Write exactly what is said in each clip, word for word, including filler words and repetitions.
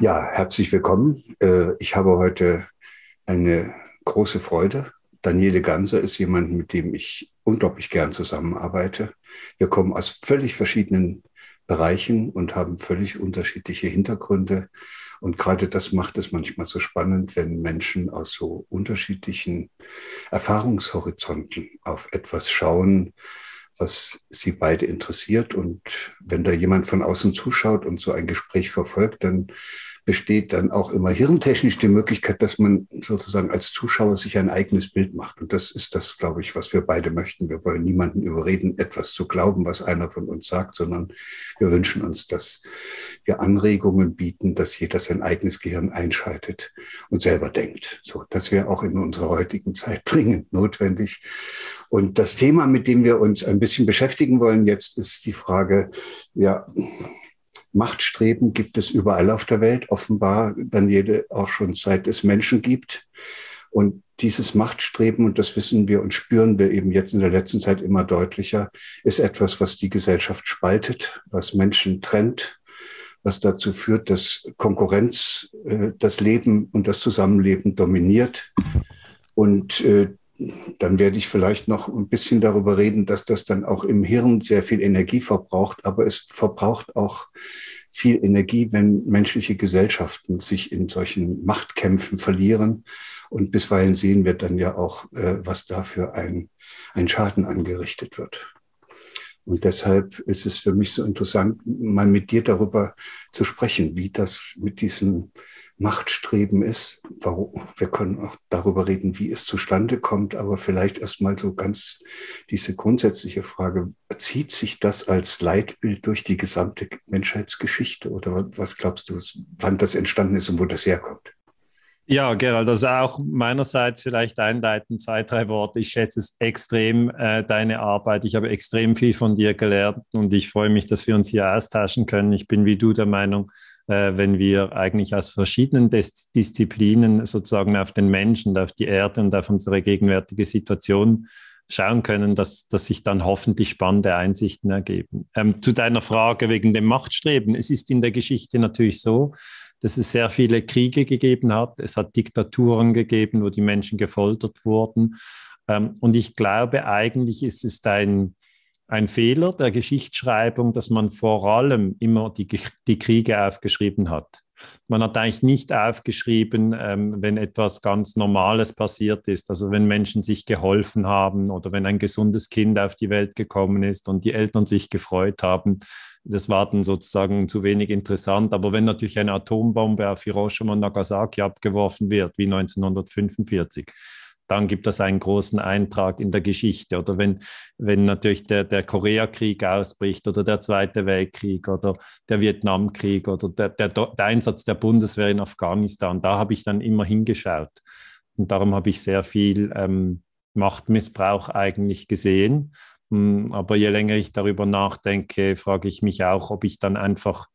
Ja, herzlich willkommen. Ich habe heute eine große Freude. Daniele Ganser ist jemand, mit dem ich unglaublich gern zusammenarbeite. Wir kommen aus völlig verschiedenen Bereichen und haben völlig unterschiedliche Hintergründe. Und gerade das macht es manchmal so spannend, wenn Menschen aus so unterschiedlichen Erfahrungshorizonten auf etwas schauen, was sie beide interessiert. Und wenn da jemand von außen zuschaut und so ein Gespräch verfolgt, dann besteht dann auch immer hirntechnisch die Möglichkeit, dass man sozusagen als Zuschauer sich ein eigenes Bild macht. Und das ist das, glaube ich, was wir beide möchten. Wir wollen niemanden überreden, etwas zu glauben, was einer von uns sagt, sondern wir wünschen uns, dass wir Anregungen bieten, dass jeder sein eigenes Gehirn einschaltet und selber denkt. So, das wäre auch in unserer heutigen Zeit dringend notwendig. Und das Thema, mit dem wir uns ein bisschen beschäftigen wollen jetzt, ist die Frage, ja, Machtstreben gibt es überall auf der Welt, offenbar, Daniele, auch schon seit es Menschen gibt. Und dieses Machtstreben, und das wissen wir und spüren wir eben jetzt in der letzten Zeit immer deutlicher, ist etwas, was die Gesellschaft spaltet, was Menschen trennt, was dazu führt, dass Konkurrenz äh, das Leben und das Zusammenleben dominiert. Und äh, dann werde ich vielleicht noch ein bisschen darüber reden, dass das dann auch im Hirn sehr viel Energie verbraucht. Aber es verbraucht auch viel Energie, wenn menschliche Gesellschaften sich in solchen Machtkämpfen verlieren. Und bisweilen sehen wir dann ja auch, was da für ein, ein Schaden angerichtet wird. Und deshalb ist es für mich so interessant, mal mit dir darüber zu sprechen, wie das mit diesem Machtstreben ist. Wir können auch darüber reden, wie es zustande kommt, aber vielleicht erstmal so ganz diese grundsätzliche Frage, zieht sich das als Leitbild durch die gesamte Menschheitsgeschichte oder was glaubst du, wann das entstanden ist und wo das herkommt? Ja, Gerald, also auch meinerseits vielleicht einleitend zwei, drei Worte. Ich schätze es extrem, äh, deine Arbeit. Ich habe extrem viel von dir gelernt und ich freue mich, dass wir uns hier austauschen können. Ich bin wie du der Meinung, wenn wir eigentlich aus verschiedenen Dis- Disziplinen sozusagen auf den Menschen, auf die Erde und auf unsere gegenwärtige Situation schauen können, dass, dass sich dann hoffentlich spannende Einsichten ergeben. Ähm, zu deiner Frage wegen dem Machtstreben. Es ist in der Geschichte natürlich so, dass es sehr viele Kriege gegeben hat. Es hat Diktaturen gegeben, wo die Menschen gefoltert wurden. Ähm, und ich glaube, eigentlich ist es ein... Ein Fehler der Geschichtsschreibung, dass man vor allem immer die, die Kriege aufgeschrieben hat. Man hat eigentlich nicht aufgeschrieben, ähm, wenn etwas ganz Normales passiert ist, also wenn Menschen sich geholfen haben oder wenn ein gesundes Kind auf die Welt gekommen ist und die Eltern sich gefreut haben. Das war dann sozusagen zu wenig interessant. Aber wenn natürlich eine Atombombe auf Hiroshima und Nagasaki abgeworfen wird, wie neunzehnhundertfünfundvierzig, dann gibt das einen großen Eintrag in der Geschichte. Oder wenn, wenn natürlich der, der Koreakrieg ausbricht oder der Zweite Weltkrieg oder der Vietnamkrieg oder der, der, der Einsatz der Bundeswehr in Afghanistan, da habe ich dann immer hingeschaut. Und darum habe ich sehr viel ähm, Machtmissbrauch eigentlich gesehen. Aber je länger ich darüber nachdenke, frage ich mich auch, ob ich dann einfach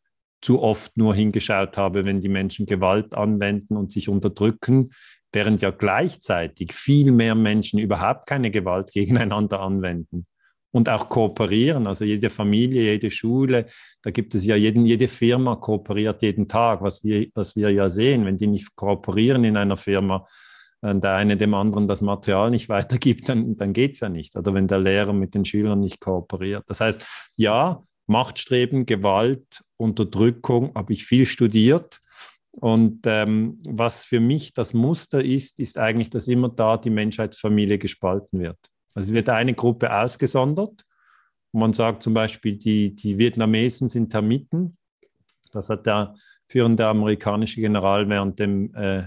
zu oft nur hingeschaut habe, wenn die Menschen Gewalt anwenden und sich unterdrücken, während ja gleichzeitig viel mehr Menschen überhaupt keine Gewalt gegeneinander anwenden und auch kooperieren. Also jede Familie, jede Schule, da gibt es ja jeden, jede Firma kooperiert jeden Tag, was wir, was wir ja sehen, wenn die nicht kooperieren in einer Firma, der eine dem anderen das Material nicht weitergibt, dann, dann geht es ja nicht. Oder wenn der Lehrer mit den Schülern nicht kooperiert. Das heißt, ja, Machtstreben, Gewalt, Unterdrückung habe ich viel studiert. Und ähm, was für mich das Muster ist, ist eigentlich, dass immer da die Menschheitsfamilie gespalten wird. Also wird eine Gruppe ausgesondert. Man sagt zum Beispiel, die, die Vietnamesen sind Termiten. Das hat der führende amerikanische General während dem äh,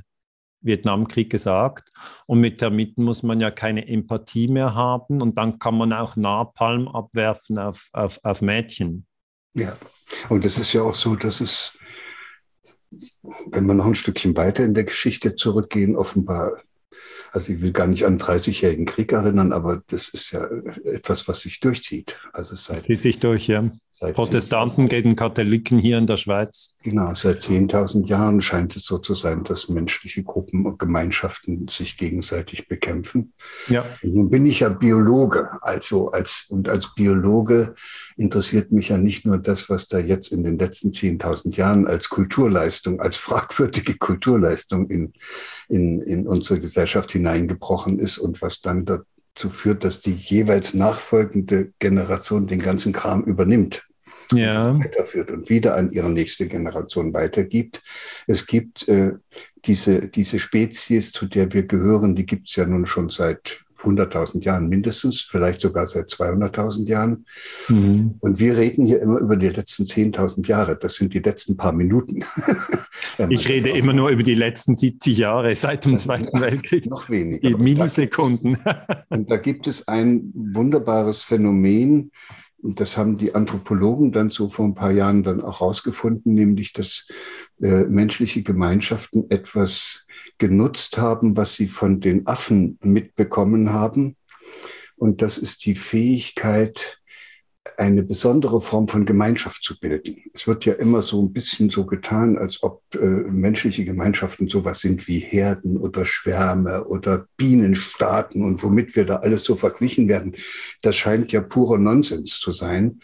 Vietnamkrieg gesagt. Und mit Termiten muss man ja keine Empathie mehr haben. Und dann kann man auch Napalm abwerfen auf, auf, auf Mädchen. Ja, und es ist ja auch so, dass es... Wenn wir noch ein Stückchen weiter in der Geschichte zurückgehen, offenbar, also ich will gar nicht an den dreißigjährigen Krieg erinnern, aber das ist ja etwas, was sich durchzieht. Also seit, das zieht sich durch, ja. Protestanten gegen Katholiken hier in der Schweiz. Genau, seit zehntausend Jahren scheint es so zu sein, dass menschliche Gruppen und Gemeinschaften sich gegenseitig bekämpfen. Ja. Nun bin ich ja Biologe, also als, und als Biologe interessiert mich ja nicht nur das, was da jetzt in den letzten zehntausend Jahren als Kulturleistung, als fragwürdige Kulturleistung in, in, in unsere Gesellschaft hineingebrochen ist und was dann da dazu führt, dass die jeweils nachfolgende Generation den ganzen Kram übernimmt, ja, und weiterführt und wieder an ihre nächste Generation weitergibt. Es gibt äh, diese, diese Spezies, zu der wir gehören, die gibt es ja nun schon seit hunderttausend Jahren mindestens, vielleicht sogar seit zweihunderttausend Jahren. Mhm. Und wir reden hier immer über die letzten zehntausend Jahre. Das sind die letzten paar Minuten. Ich rede immer nur über die letzten siebzig Jahre seit dem Zweiten Weltkrieg. Noch weniger. Die Millisekunden. Und da gibt es ein wunderbares Phänomen, und das haben die Anthropologen dann so vor ein paar Jahren dann auch rausgefunden, nämlich, dass äh, menschliche Gemeinschaften etwas genutzt haben, was sie von den Affen mitbekommen haben. Und das ist die Fähigkeit, eine besondere Form von Gemeinschaft zu bilden. Es wird ja immer so ein bisschen so getan, als ob äh, menschliche Gemeinschaften sowas sind wie Herden oder Schwärme oder Bienenstaaten und womit wir da alles so verglichen werden. Das scheint ja purer Nonsens zu sein.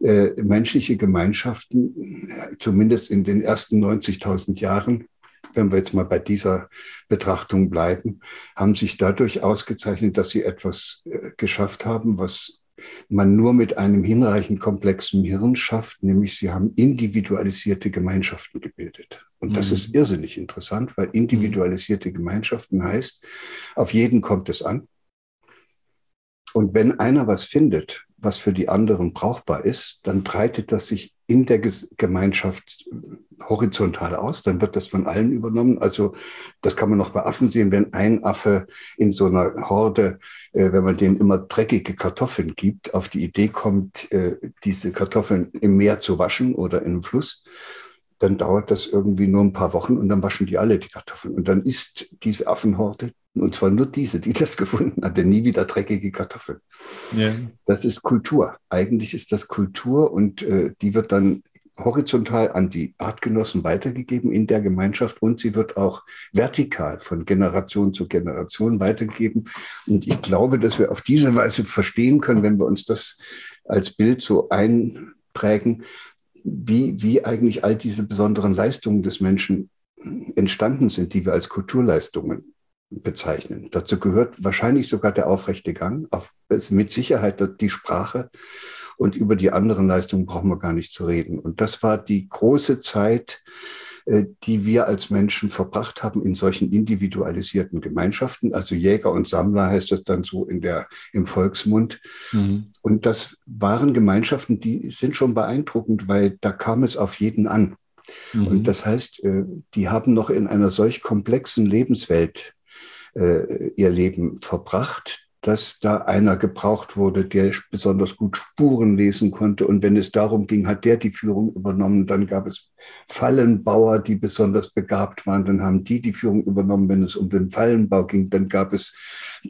Äh, menschliche Gemeinschaften, zumindest in den ersten neunzigtausend Jahren, wenn wir jetzt mal bei dieser Betrachtung bleiben, haben sich dadurch ausgezeichnet, dass sie etwas geschafft haben, was man nur mit einem hinreichend komplexen Hirn schafft, nämlich sie haben individualisierte Gemeinschaften gebildet. Und das mhm. ist irrsinnig interessant, weil individualisierte Gemeinschaften heißt, auf jeden kommt es an. Und wenn einer was findet, was für die anderen brauchbar ist, dann breitet das sich in der Gemeinschaft horizontal aus, dann wird das von allen übernommen. Also das kann man noch bei Affen sehen, wenn ein Affe in so einer Horde, äh, wenn man denen immer dreckige Kartoffeln gibt, auf die Idee kommt, äh, diese Kartoffeln im Meer zu waschen oder in einem Fluss, dann dauert das irgendwie nur ein paar Wochen und dann waschen die alle die Kartoffeln. Und dann isst diese Affenhorde, und zwar nur diese, die das gefunden hat, denn nie wieder dreckige Kartoffeln. Ja. Das ist Kultur. Eigentlich ist das Kultur und äh, die wird dann horizontal an die Artgenossen weitergegeben in der Gemeinschaft und sie wird auch vertikal von Generation zu Generation weitergegeben. Und ich glaube, dass wir auf diese Weise verstehen können, wenn wir uns das als Bild so einprägen, wie, wie eigentlich all diese besonderen Leistungen des Menschen entstanden sind, die wir als Kulturleistungen bezeichnen. Dazu gehört wahrscheinlich sogar der aufrechte Gang, auf, mit Sicherheit die Sprache und über die anderen Leistungen brauchen wir gar nicht zu reden. Und das war die große Zeit, die wir als Menschen verbracht haben in solchen individualisierten Gemeinschaften. Also Jäger und Sammler heißt das dann so in der, im Volksmund. Mhm. Und das waren Gemeinschaften, die sind schon beeindruckend, weil da kam es auf jeden an. Mhm. Und das heißt, die haben noch in einer solch komplexen Lebenswelt ihr Leben verbracht, dass da einer gebraucht wurde, der besonders gut Spuren lesen konnte. Und wenn es darum ging, hat der die Führung übernommen. Dann gab es Fallenbauer, die besonders begabt waren. Dann haben die die Führung übernommen, wenn es um den Fallenbau ging. Dann gab es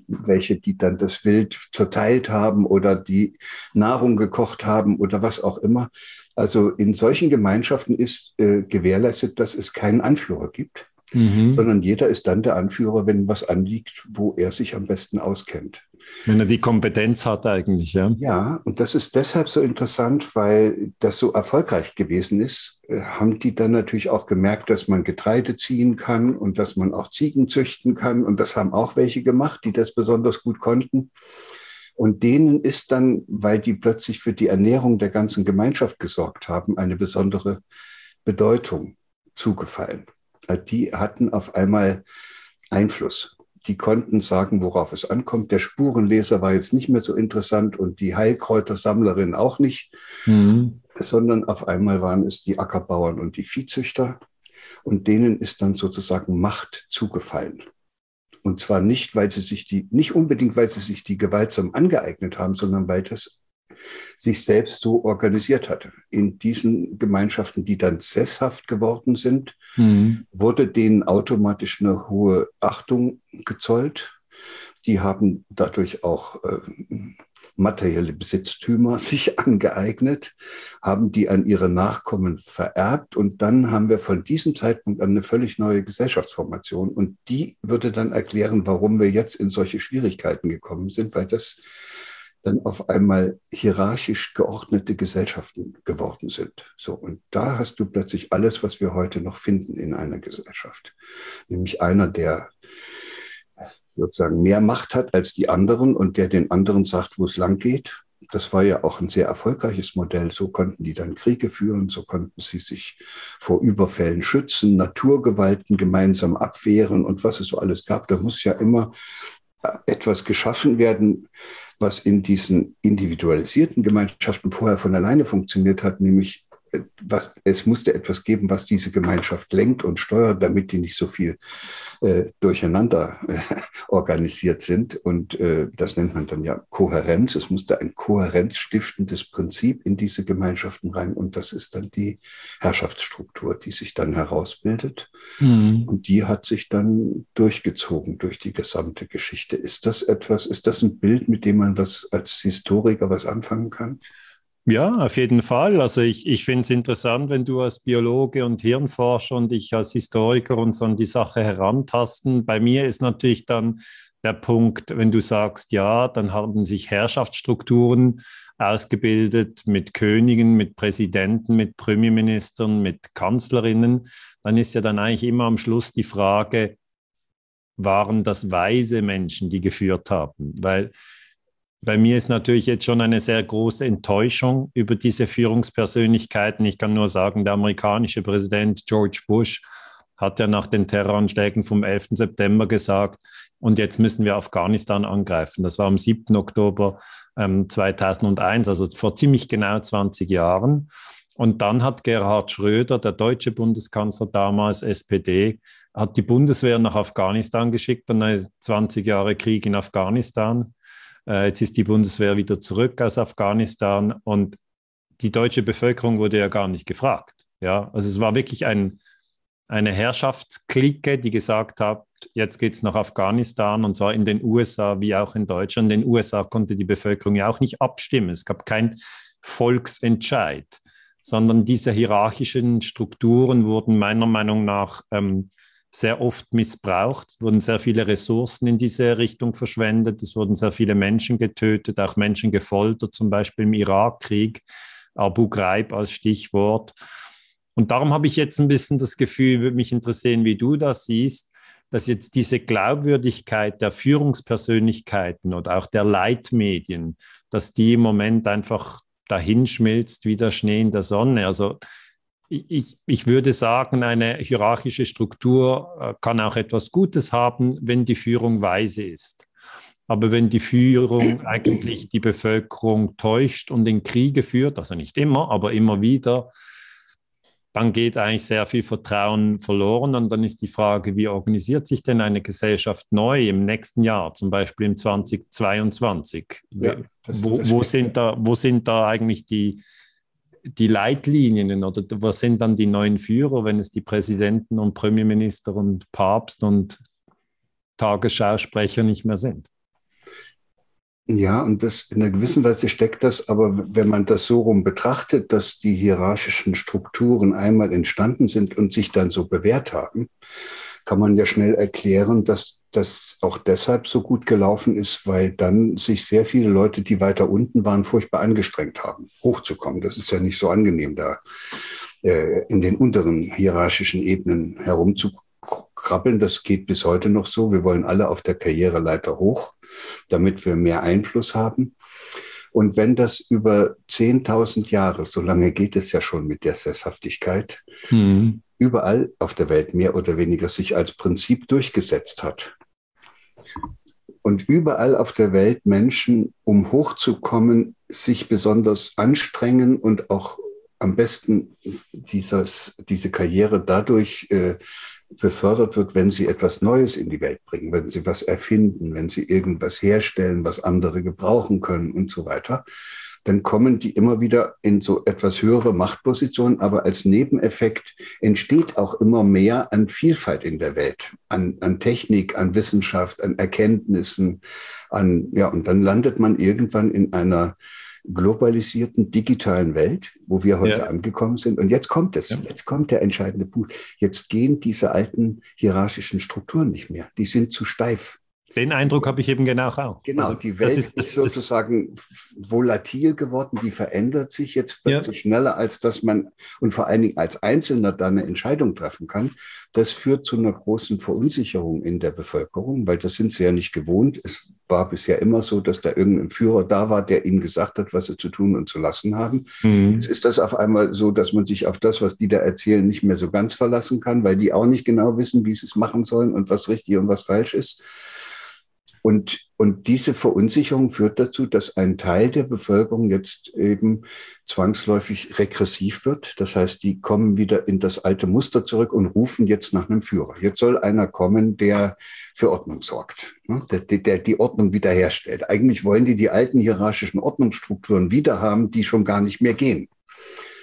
welche, die dann das Wild zerteilt haben oder die Nahrung gekocht haben oder was auch immer. Also in solchen Gemeinschaften ist äh, gewährleistet, dass es keinen Anführer gibt. Mhm. Sondern jeder ist dann der Anführer, wenn was anliegt, wo er sich am besten auskennt. Wenn er die Kompetenz hat eigentlich, ja. Ja, und das ist deshalb so interessant, weil das so erfolgreich gewesen ist, haben die dann natürlich auch gemerkt, dass man Getreide ziehen kann und dass man auch Ziegen züchten kann. Und das haben auch welche gemacht, die das besonders gut konnten. Und denen ist dann, weil die plötzlich für die Ernährung der ganzen Gemeinschaft gesorgt haben, eine besondere Bedeutung zugefallen. Die hatten auf einmal Einfluss. Die konnten sagen, worauf es ankommt. Der Spurenleser war jetzt nicht mehr so interessant und die Heilkräutersammlerin auch nicht, mhm. sondern auf einmal waren es die Ackerbauern und die Viehzüchter. Und denen ist dann sozusagen Macht zugefallen. Und zwar nicht, weil sie sich die, nicht unbedingt, weil sie sich die gewaltsam angeeignet haben, sondern weil das sich selbst so organisiert hatte. In diesen Gemeinschaften, die dann sesshaft geworden sind, mhm. wurde denen automatisch eine hohe Achtung gezollt. Die haben dadurch auch äh, materielle Besitztümer sich angeeignet, haben die an ihre Nachkommen vererbt und dann haben wir von diesem Zeitpunkt an eine völlig neue Gesellschaftsformation und die würde dann erklären, warum wir jetzt in solche Schwierigkeiten gekommen sind, weil das dann auf einmal hierarchisch geordnete Gesellschaften geworden sind. So, und da hast du plötzlich alles, was wir heute noch finden in einer Gesellschaft, nämlich einer, der sozusagen mehr Macht hat als die anderen und der den anderen sagt, wo es lang geht. Das war ja auch ein sehr erfolgreiches Modell. So konnten die dann Kriege führen, so konnten sie sich vor Überfällen schützen, Naturgewalten gemeinsam abwehren und was es so alles gab. Da muss ja immer etwas geschaffen werden, was in diesen individualisierten Gemeinschaften vorher von alleine funktioniert hat, nämlich was, es musste etwas geben, was diese Gemeinschaft lenkt und steuert, damit die nicht so viel äh, durcheinander äh, organisiert sind. Und äh, das nennt man dann ja Kohärenz. Es musste ein kohärenzstiftendes Prinzip in diese Gemeinschaften rein. Und das ist dann die Herrschaftsstruktur, die sich dann herausbildet. Mhm. Und die hat sich dann durchgezogen durch die gesamte Geschichte. Ist das etwas, ist das ein Bild, mit dem man was als Historiker was anfangen kann? Ja, auf jeden Fall. Also ich, ich finde es interessant, wenn du als Biologe und Hirnforscher und ich als Historiker uns an die Sache herantasten. Bei mir ist natürlich dann der Punkt, wenn du sagst, ja, dann haben sich Herrschaftsstrukturen ausgebildet mit Königen, mit Präsidenten, mit Premierministern, mit Kanzlerinnen, dann ist ja dann eigentlich immer am Schluss die Frage, waren das weise Menschen, die geführt haben? Weil bei mir ist natürlich jetzt schon eine sehr große Enttäuschung über diese Führungspersönlichkeiten. Ich kann nur sagen, der amerikanische Präsident George Bush hat ja nach den Terroranschlägen vom elften September gesagt, und jetzt müssen wir Afghanistan angreifen. Das war am siebten Oktober ähm, zweitausendeins, also vor ziemlich genau zwanzig Jahren. Und dann hat Gerhard Schröder, der deutsche Bundeskanzler damals, S P D, hat die Bundeswehr nach Afghanistan geschickt, dann zwanzig Jahre Krieg in Afghanistan. Jetzt ist die Bundeswehr wieder zurück aus Afghanistan und die deutsche Bevölkerung wurde ja gar nicht gefragt. Ja? Also es war wirklich ein, eine Herrschaftsklique, die gesagt hat, jetzt geht es nach Afghanistan und zwar in den U S A wie auch in Deutschland. In den U S A konnte die Bevölkerung ja auch nicht abstimmen. Es gab keinen Volksentscheid, sondern diese hierarchischen Strukturen wurden meiner Meinung nach ähm, sehr oft missbraucht, wurden sehr viele Ressourcen in diese Richtung verschwendet, es wurden sehr viele Menschen getötet, auch Menschen gefoltert, zum Beispiel im Irakkrieg, Abu Ghraib als Stichwort. Und darum habe ich jetzt ein bisschen das Gefühl, würde mich interessieren, wie du das siehst, dass jetzt diese Glaubwürdigkeit der Führungspersönlichkeiten und auch der Leitmedien, dass die im Moment einfach dahinschmilzt wie der Schnee in der Sonne. Also Ich, ich würde sagen, eine hierarchische Struktur kann auch etwas Gutes haben, wenn die Führung weise ist. Aber wenn die Führung eigentlich die Bevölkerung täuscht und in Kriege führt, also nicht immer, aber immer wieder, dann geht eigentlich sehr viel Vertrauen verloren. Und dann ist die Frage, wie organisiert sich denn eine Gesellschaft neu im nächsten Jahr, zum Beispiel im zweitausendzweiundzwanzig? Ja, das, wo, das wo, sind da, wo sind da eigentlich die... die Leitlinien oder was sind dann die neuen Führer, wenn es die Präsidenten und Premierminister und Papst und Tagesschausprecher nicht mehr sind? Ja, und das in einer gewissen Weise steckt das, aber wenn man das so rum betrachtet, dass die hierarchischen Strukturen einmal entstanden sind und sich dann so bewährt haben, kann man ja schnell erklären, dass das auch deshalb so gut gelaufen ist, weil dann sich sehr viele Leute, die weiter unten waren, furchtbar angestrengt haben, hochzukommen. Das ist ja nicht so angenehm, da äh, in den unteren hierarchischen Ebenen herumzukrabbeln. Das geht bis heute noch so. Wir wollen alle auf der Karriereleiter hoch, damit wir mehr Einfluss haben. Und wenn das über zehntausend Jahre, so lange geht es ja schon mit der Sesshaftigkeit, mhm. überall auf der Welt mehr oder weniger sich als Prinzip durchgesetzt hat. Und überall auf der Welt Menschen, um hochzukommen, sich besonders anstrengen und auch am besten dieses, diese Karriere dadurch äh, befördert wird, wenn sie etwas Neues in die Welt bringen, wenn sie was erfinden, wenn sie irgendwas herstellen, was andere gebrauchen können und so weiter. dann kommen die immer wieder in so etwas höhere Machtpositionen. Aber als Nebeneffekt entsteht auch immer mehr an Vielfalt in der Welt, an, an Technik, an Wissenschaft, an Erkenntnissen. An, ja, und dann landet man irgendwann in einer globalisierten digitalen Welt, wo wir heute ja. angekommen sind. Und jetzt kommt es, ja. jetzt kommt der entscheidende Punkt. Jetzt gehen diese alten hierarchischen Strukturen nicht mehr. Die sind zu steif. Den Eindruck habe ich eben genau auch. Genau, also, die Welt das ist, das, ist sozusagen volatil geworden, die verändert sich jetzt plötzlich ja. schneller, als dass man und vor allen Dingen als Einzelner da eine Entscheidung treffen kann. Das führt zu einer großen Verunsicherung in der Bevölkerung, weil das sind sie ja nicht gewohnt. Es war bisher immer so, dass da irgendein Führer da war, der ihnen gesagt hat, was sie zu tun und zu lassen haben. Mhm. Jetzt ist das auf einmal so, dass man sich auf das, was die da erzählen, nicht mehr so ganz verlassen kann, weil die auch nicht genau wissen, wie sie es machen sollen und was richtig und was falsch ist. Und, und diese Verunsicherung führt dazu, dass ein Teil der Bevölkerung jetzt eben zwangsläufig regressiv wird. Das heißt, die kommen wieder in das alte Muster zurück und rufen jetzt nach einem Führer. Jetzt soll einer kommen, der für Ordnung sorgt, ne? der, der die Ordnung wiederherstellt. Eigentlich wollen die die alten hierarchischen Ordnungsstrukturen wieder haben, die schon gar nicht mehr gehen.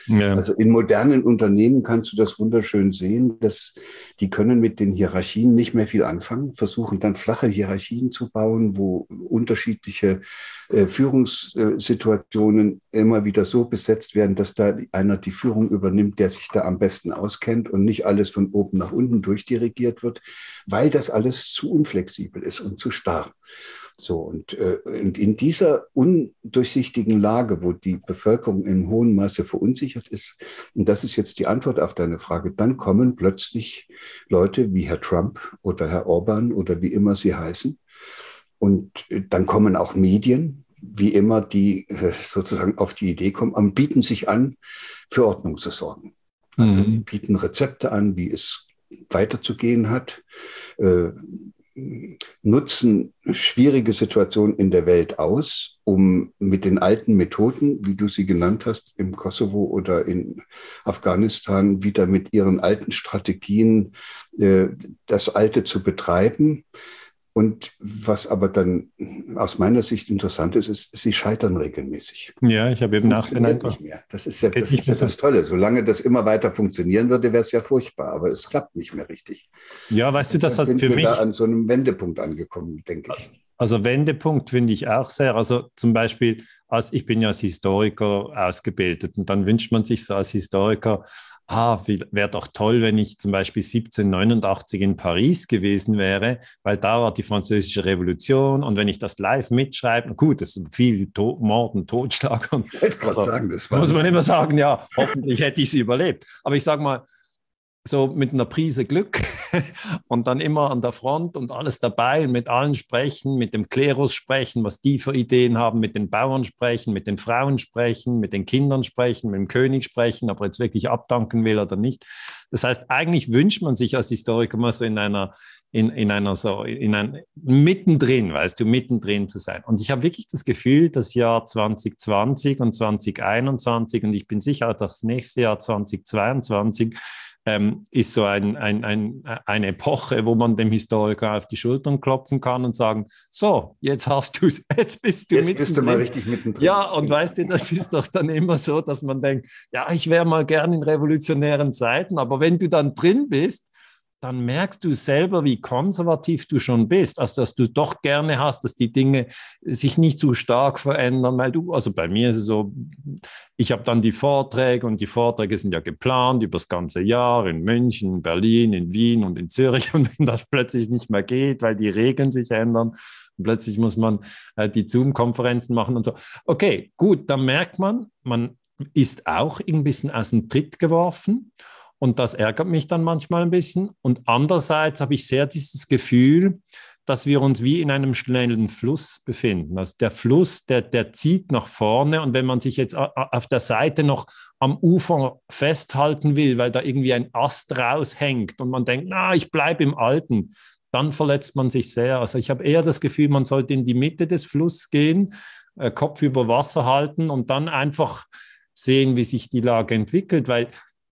Ja. Also in modernen Unternehmen kannst du das wunderschön sehen, dass die können mit den Hierarchien nicht mehr viel anfangen, versuchen dann flache Hierarchien zu bauen, wo unterschiedliche äh, Führungssituationen immer wieder so besetzt werden, dass da einer die Führung übernimmt, der sich da am besten auskennt und nicht alles von oben nach unten durchdirigiert wird, weil das alles zu unflexibel ist und zu starr. So, und, äh, und in dieser undurchsichtigen Lage, wo die Bevölkerung in hohem Maße verunsichert ist, und das ist jetzt die Antwort auf deine Frage, dann kommen plötzlich Leute wie Herr Trump oder Herr Orban oder wie immer sie heißen. Und äh, dann kommen auch Medien, wie immer, die äh, sozusagen auf die Idee kommen, und bieten sich an, für Ordnung zu sorgen. Also mhm. bieten Rezepte an, wie es weiterzugehen hat, äh, nutzen schwierige Situationen in der Welt aus, um mit den alten Methoden, wie du sie genannt hast, im Kosovo oder in Afghanistan, wieder mit ihren alten Strategien äh, das Alte zu betreiben. Und was aber dann aus meiner Sicht interessant ist, ist, sie scheitern regelmäßig. Ja, ich habe eben nachgedacht. Das ist ja das, ist ja das Tolle. Solange das immer weiter funktionieren würde, wäre es ja furchtbar. Aber es klappt nicht mehr richtig. Ja, weißt du, das hat für mich... da an so einem Wendepunkt angekommen, denke ich. Also Wendepunkt finde ich auch sehr. Also zum Beispiel, als ich bin ja als Historiker ausgebildet und dann wünscht man sich so als Historiker, ah, wäre doch toll, wenn ich zum Beispiel siebzehnhundertneunundachtzig in Paris gewesen wäre, weil da war die Französische Revolution und wenn ich das live mitschreibe, gut, es ist viel to- Mord und Totschlag. Und, ich wollte also, sagen, das war muss man immer sagen, ja, hoffentlich hätte ich es überlebt. Aber ich sage mal, so mit einer Prise Glück und dann immer an der Front und alles dabei und mit allen sprechen, mit dem Klerus sprechen, was die für Ideen haben, mit den Bauern sprechen, mit den Frauen sprechen, mit den Kindern sprechen, mit dem König sprechen, ob er jetzt wirklich abdanken will oder nicht. Das heißt, eigentlich wünscht man sich als Historiker mal so in einer, in, in einer so, in ein, mittendrin, weißt du, mittendrin zu sein. Und ich habe wirklich das Gefühl, das Jahr zwanzig zwanzig und zwanzig einundzwanzig und ich bin sicher, das nächste Jahr zwanzig zweiundzwanzig Ähm, ist so ein, ein, ein, eine Epoche, wo man dem Historiker auf die Schultern klopfen kann und sagen, so, jetzt hast du es, jetzt bist du jetzt mittendrin. Jetzt bist du mal richtig mittendrin. Ja, und weißt du, das ist doch dann immer so, dass man denkt, ja, ich wäre mal gern in revolutionären Zeiten, aber wenn du dann drin bist, dann merkst du selber, wie konservativ du schon bist, also dass du doch gerne hast, dass die Dinge sich nicht zu stark verändern, weil du, also bei mir ist es so, ich habe dann die Vorträge und die Vorträge sind ja geplant über das ganze Jahr in München, in Berlin, in Wien und in Zürich und wenn das plötzlich nicht mehr geht, weil die Regeln sich ändern, plötzlich muss man äh, die Zoom-Konferenzen machen und so. Okay, gut, dann merkt man, man ist auch ein bisschen aus dem Tritt geworfen. Und das ärgert mich dann manchmal ein bisschen. Und andererseits habe ich sehr dieses Gefühl, dass wir uns wie in einem schnellen Fluss befinden. Also der Fluss, der, der zieht nach vorne. Und wenn man sich jetzt auf der Seite noch am Ufer festhalten will, weil da irgendwie ein Ast raushängt und man denkt, na, ich bleibe im Alten, dann verletzt man sich sehr. Also ich habe eher das Gefühl, man sollte in die Mitte des Flusses gehen, Kopf über Wasser halten und dann einfach sehen, wie sich die Lage entwickelt, weil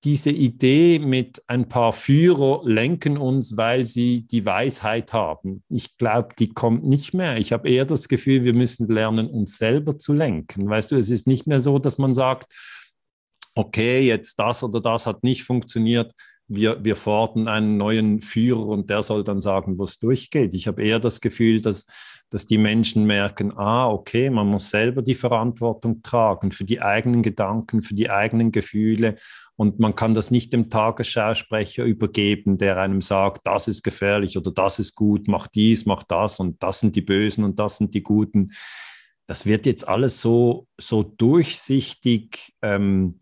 diese Idee mit ein paar Führer lenken uns, weil sie die Weisheit haben. Ich glaube, die kommt nicht mehr. Ich habe eher das Gefühl, wir müssen lernen, uns selber zu lenken. Weißt du, es ist nicht mehr so, dass man sagt, okay, jetzt das oder das hat nicht funktioniert. Wir, wir fordern einen neuen Führer und der soll dann sagen, wo es durchgeht. Ich habe eher das Gefühl, dass, dass die Menschen merken, ah, okay, man muss selber die Verantwortung tragen für die eigenen Gedanken, für die eigenen Gefühle. Und man kann das nicht dem Tagesschausprecher übergeben, der einem sagt, das ist gefährlich oder das ist gut, mach dies, mach das und das sind die Bösen und das sind die Guten. Das wird jetzt alles so, so durchsichtig, ähm,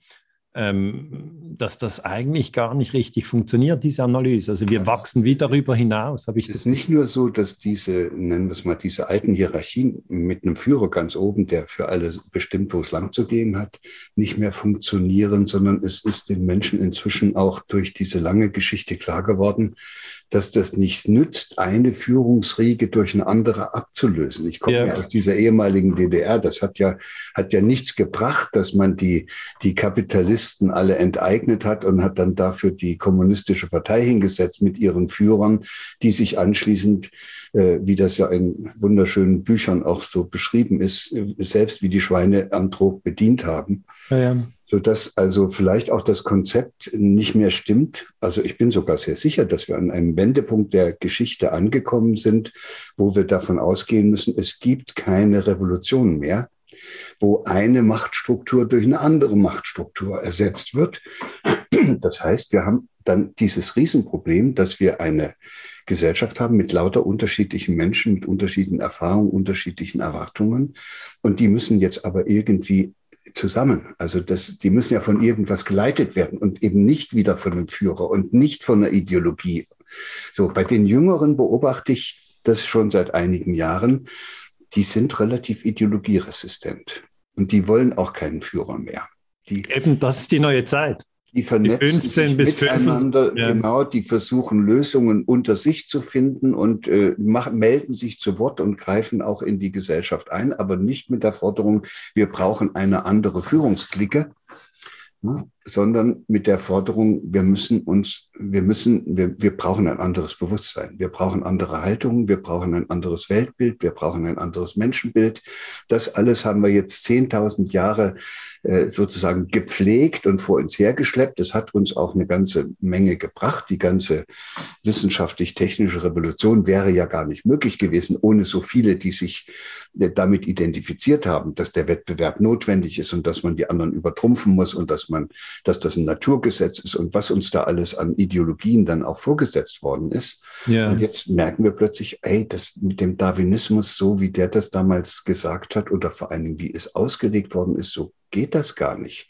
Ähm, dass das eigentlich gar nicht richtig funktioniert, diese Analyse. Also wir wachsen wie darüber hinaus. Habe ich es ist nicht nur so, dass diese, nennen wir es mal, diese alten Hierarchien mit einem Führer ganz oben, der für alle bestimmt, wo es lang zu gehen hat, nicht mehr funktionieren, sondern es ist den Menschen inzwischen auch durch diese lange Geschichte klar geworden, dass das nicht nützt, eine Führungsriege durch eine andere abzulösen. Ich komme ja. ja aus dieser ehemaligen D D R. Das hat ja, hat ja nichts gebracht, dass man die, die Kapitalisten alle enteignet hat und hat dann dafür die kommunistische Partei hingesetzt mit ihren Führern, die sich anschließend, äh, wie das ja in wunderschönen Büchern auch so beschrieben ist, selbst wie die Schweine am Trog bedient haben. Ja, ja. Sodass also vielleicht auch das Konzept nicht mehr stimmt. Also ich bin sogar sehr sicher, dass wir an einem Wendepunkt der Geschichte angekommen sind, wo wir davon ausgehen müssen, es gibt keine Revolution mehr, wo eine Machtstruktur durch eine andere Machtstruktur ersetzt wird. Das heißt, wir haben dann dieses Riesenproblem, dass wir eine Gesellschaft haben mit lauter unterschiedlichen Menschen, mit unterschiedlichen Erfahrungen, unterschiedlichen Erwartungen. Und die müssen jetzt aber irgendwie zusammen. Also das, die müssen ja von irgendwas geleitet werden und eben nicht wieder von einem Führer und nicht von einer Ideologie. So, bei den Jüngeren beobachte ich das schon seit einigen Jahren. Die sind relativ ideologieresistent und die wollen auch keinen Führer mehr. Die, Eben, das ist die neue Zeit. Die vernetzen die sich bis miteinander, fünfzehn, ja. Genau, die versuchen Lösungen unter sich zu finden und äh, machen, melden sich zu Wort und greifen auch in die Gesellschaft ein, aber nicht mit der Forderung, wir brauchen eine andere Führungsklique, ne, sondern mit der Forderung, wir müssen uns, wir müssen, wir, wir brauchen ein anderes Bewusstsein, wir brauchen andere Haltungen, wir brauchen ein anderes Weltbild, wir brauchen ein anderes Menschenbild. Das alles haben wir jetzt zehntausend Jahre äh, sozusagen gepflegt und vor uns hergeschleppt. Das hat uns auch eine ganze Menge gebracht. Die ganze wissenschaftlich-technische Revolution wäre ja gar nicht möglich gewesen, ohne so viele, die sich äh, damit identifiziert haben, dass der Wettbewerb notwendig ist und dass man die anderen übertrumpfen muss und dass man dass das ein Naturgesetz ist und was uns da alles an Ideologien dann auch vorgesetzt worden ist. Ja. Und jetzt merken wir plötzlich, ey, das mit dem Darwinismus, so wie der das damals gesagt hat oder vor allen Dingen, wie es ausgelegt worden ist, so geht das gar nicht.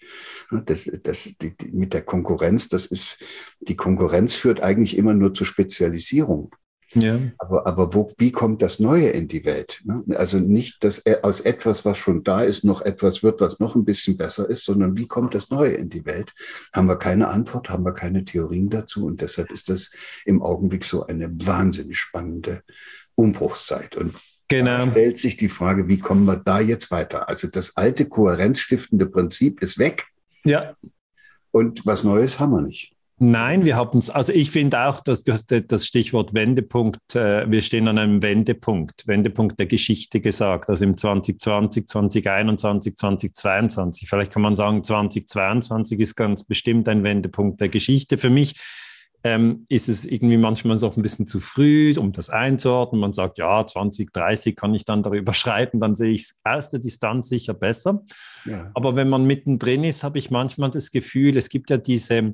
Das, das, die, die, mit der Konkurrenz, das ist, die Konkurrenz führt eigentlich immer nur zur Spezialisierung. Ja. Aber, aber wo, wie kommt das Neue in die Welt? Also nicht, dass aus etwas, was schon da ist, noch etwas wird, was noch ein bisschen besser ist, sondern wie kommt das Neue in die Welt? Haben wir keine Antwort, haben wir keine Theorien dazu und deshalb ist das im Augenblick so eine wahnsinnig spannende Umbruchszeit. Und genau. Da stellt sich die Frage, wie kommen wir da jetzt weiter? Also das alte kohärenzstiftende Prinzip ist weg. Ja. Und was Neues haben wir nicht. Nein, wir haben es, also ich finde auch, dass das Stichwort Wendepunkt, äh, wir stehen an einem Wendepunkt, Wendepunkt der Geschichte gesagt, also im zwanzig zwanzig, zwanzig einundzwanzig, zwanzig zweiundzwanzig. Vielleicht kann man sagen, zwanzig zweiundzwanzig ist ganz bestimmt ein Wendepunkt der Geschichte. Für mich ähm, ist es irgendwie manchmal auch ein bisschen zu früh, um das einzuordnen. Man sagt, ja, zwanzig dreißig kann ich dann darüber schreiben, dann sehe ich es aus der Distanz sicher besser. Ja. Aber wenn man mittendrin ist, habe ich manchmal das Gefühl, es gibt ja diese...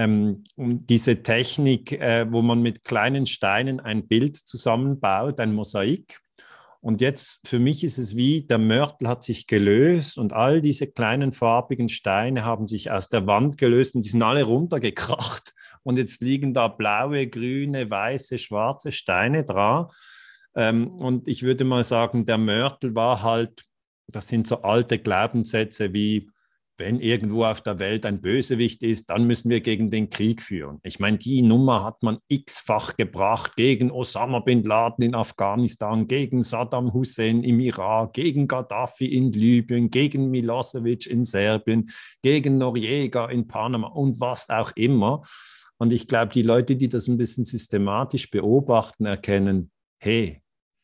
Ähm, diese Technik, äh, wo man mit kleinen Steinen ein Bild zusammenbaut, ein Mosaik. Und jetzt für mich ist es wie, der Mörtel hat sich gelöst und all diese kleinen farbigen Steine haben sich aus der Wand gelöst und die sind alle runtergekracht. Und jetzt liegen da blaue, grüne, weiße, schwarze Steine dran. Ähm, und ich würde mal sagen, der Mörtel war halt, das sind so alte Glaubenssätze wie, wenn irgendwo auf der Welt ein Bösewicht ist, dann müssen wir gegen den Krieg führen. Ich meine, die Nummer hat man x-fach gebracht gegen Osama bin Laden in Afghanistan, gegen Saddam Hussein im Irak, gegen Gaddafi in Libyen, gegen Milosevic in Serbien, gegen Noriega in Panama und was auch immer. Und ich glaube, die Leute, die das ein bisschen systematisch beobachten, erkennen, hey,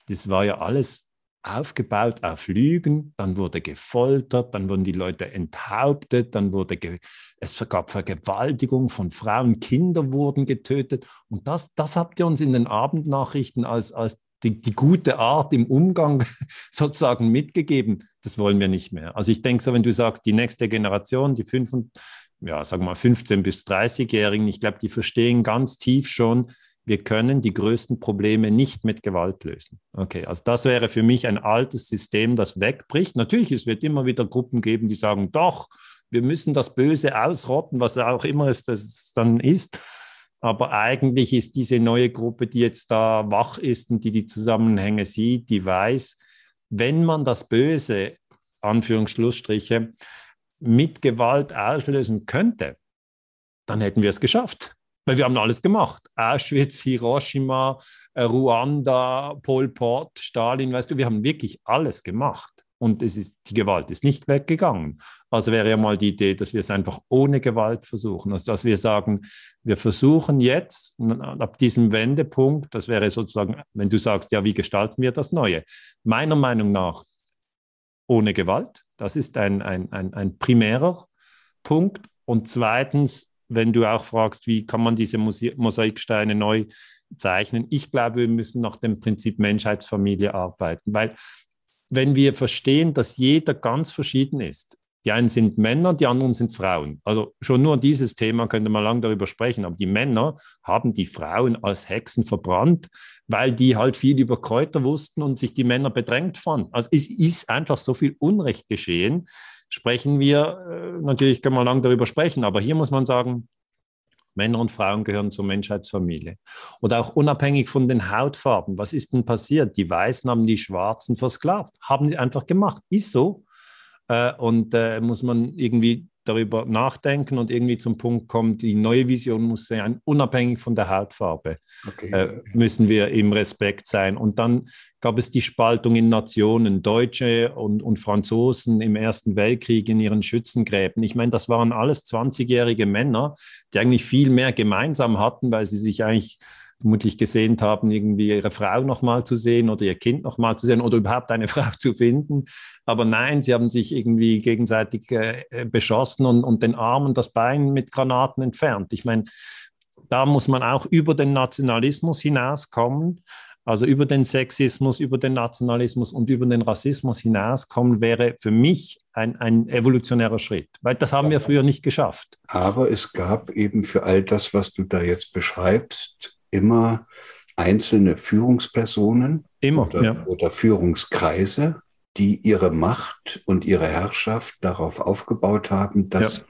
das war ja alles aufgebaut auf Lügen, dann wurde gefoltert, dann wurden die Leute enthauptet, dann wurde ge- es gab Vergewaltigung von Frauen, Kinder wurden getötet. Und das, das habt ihr uns in den Abendnachrichten als, als die, die gute Art im Umgang sozusagen mitgegeben. Das wollen wir nicht mehr. Also ich denke so, wenn du sagst, die nächste Generation, die fünf und, ja, sagen wir mal fünfzehn- bis dreißig-Jährigen, ich glaube, die verstehen ganz tief schon, wir können die größten Probleme nicht mit Gewalt lösen. Okay, also das wäre für mich ein altes System, das wegbricht. Natürlich, es wird immer wieder Gruppen geben, die sagen, doch, wir müssen das Böse ausrotten, was auch immer es das dann ist. Aber eigentlich ist diese neue Gruppe, die jetzt da wach ist und die die Zusammenhänge sieht, die weiß, wenn man das Böse, Anführungsschlussstriche, mit Gewalt auslösen könnte, dann hätten wir es geschafft. Weil wir haben alles gemacht. Auschwitz, Hiroshima, Ruanda, Pol Pot, Stalin, weißt du, wir haben wirklich alles gemacht. Und es ist, die Gewalt ist nicht weggegangen. Also wäre ja mal die Idee, dass wir es einfach ohne Gewalt versuchen. Also dass wir sagen, wir versuchen jetzt ab diesem Wendepunkt, das wäre sozusagen, wenn du sagst, ja, wie gestalten wir das Neue? Meiner Meinung nach ohne Gewalt. Das ist ein, ein, ein, ein primärer Punkt. Und zweitens, wenn du auch fragst, wie kann man diese Mosaiksteine neu zeichnen? Ich glaube, wir müssen nach dem Prinzip Menschheitsfamilie arbeiten, weil wenn wir verstehen, dass jeder ganz verschieden ist, die einen sind Männer, die anderen sind Frauen. Also schon nur dieses Thema könnte man lange darüber sprechen, aber die Männer haben die Frauen als Hexen verbrannt, weil die halt viel über Kräuter wussten und sich die Männer bedrängt fanden. Also es ist einfach so viel Unrecht geschehen, sprechen wir, natürlich können wir lange darüber sprechen, aber hier muss man sagen, Männer und Frauen gehören zur Menschheitsfamilie. Und auch unabhängig von den Hautfarben, was ist denn passiert? Die Weißen haben die Schwarzen versklavt, haben sie einfach gemacht, ist so. Und äh, muss man irgendwie darüber nachdenken und irgendwie zum Punkt kommen, die neue Vision muss sein, unabhängig von der Hautfarbe, okay, äh, müssen wir im Respekt sein. Und dann gab es die Spaltung in Nationen, Deutsche und, und Franzosen im Ersten Weltkrieg in ihren Schützengräben. Ich meine, das waren alles zwanzigjährige Männer, die eigentlich viel mehr gemeinsam hatten, weil sie sich eigentlich vermutlich gesehnt haben, irgendwie ihre Frau nochmal zu sehen oder ihr Kind nochmal zu sehen oder überhaupt eine Frau zu finden. Aber nein, sie haben sich irgendwie gegenseitig äh, beschossen und, und den Arm und das Bein mit Granaten entfernt. Ich meine, da muss man auch über den Nationalismus hinauskommen, also über den Sexismus, über den Nationalismus und über den Rassismus hinauskommen, wäre für mich ein, ein evolutionärer Schritt, weil das haben wir früher nicht geschafft. Aber es gab eben für all das, was du da jetzt beschreibst, immer einzelne Führungspersonen immer, oder, ja. oder Führungskreise, die ihre Macht und ihre Herrschaft darauf aufgebaut haben, dass ja.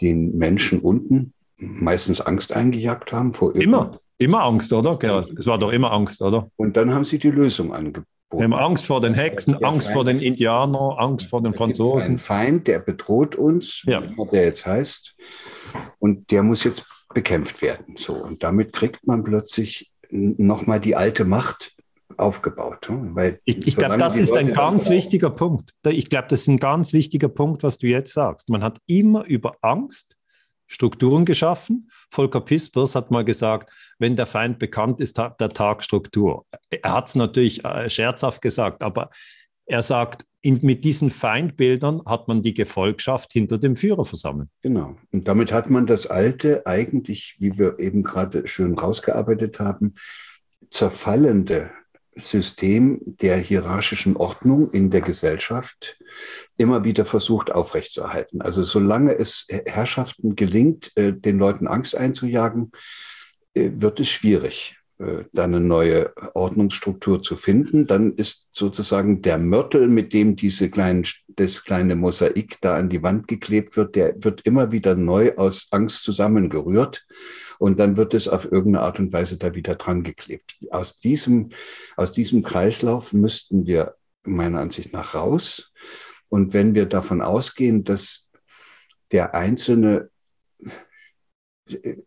den Menschen unten meistens Angst eingejagt haben vor immer. Immer Angst, oder? Gerald? Es war doch immer Angst, oder? Und dann haben sie die Lösung angeboten. Wir haben Angst vor den Hexen, Angst Feind, vor den Indianern, Angst vor den Franzosen. Ein Feind, der bedroht uns, ja. wie der jetzt heißt, und der muss jetzt bekämpft werden. So. Und damit kriegt man plötzlich nochmal die alte Macht aufgebaut. Weil ich ich glaube, das ist ein ganz wichtiger Punkt. Ich glaube, das ist ein ganz wichtiger Punkt, was du jetzt sagst. Man hat immer über Angst Strukturen geschaffen. Volker Pispers hat mal gesagt, wenn der Feind bekannt ist, hat der Tag Struktur. Er hat es natürlich äh, scherzhaft gesagt, aber er sagt, in, mit diesen Feindbildern hat man die Gefolgschaft hinter dem Führer versammelt. Genau. Und damit hat man das Alte eigentlich, wie wir eben gerade schön rausgearbeitet haben, zerfallende System der hierarchischen Ordnung in der Gesellschaft immer wieder versucht aufrechtzuerhalten. Also solange es Herrschaften gelingt, den Leuten Angst einzujagen, wird es schwierig, da eine neue Ordnungsstruktur zu finden. Dann ist sozusagen der Mörtel, mit dem diese kleinen, das kleine Mosaik da an die Wand geklebt wird, der wird immer wieder neu aus Angst zusammengerührt und dann wird es auf irgendeine Art und Weise da wieder dran geklebt. Aus diesem, aus diesem Kreislauf müssten wir meiner Ansicht nach raus. Und wenn wir davon ausgehen, dass der Einzelne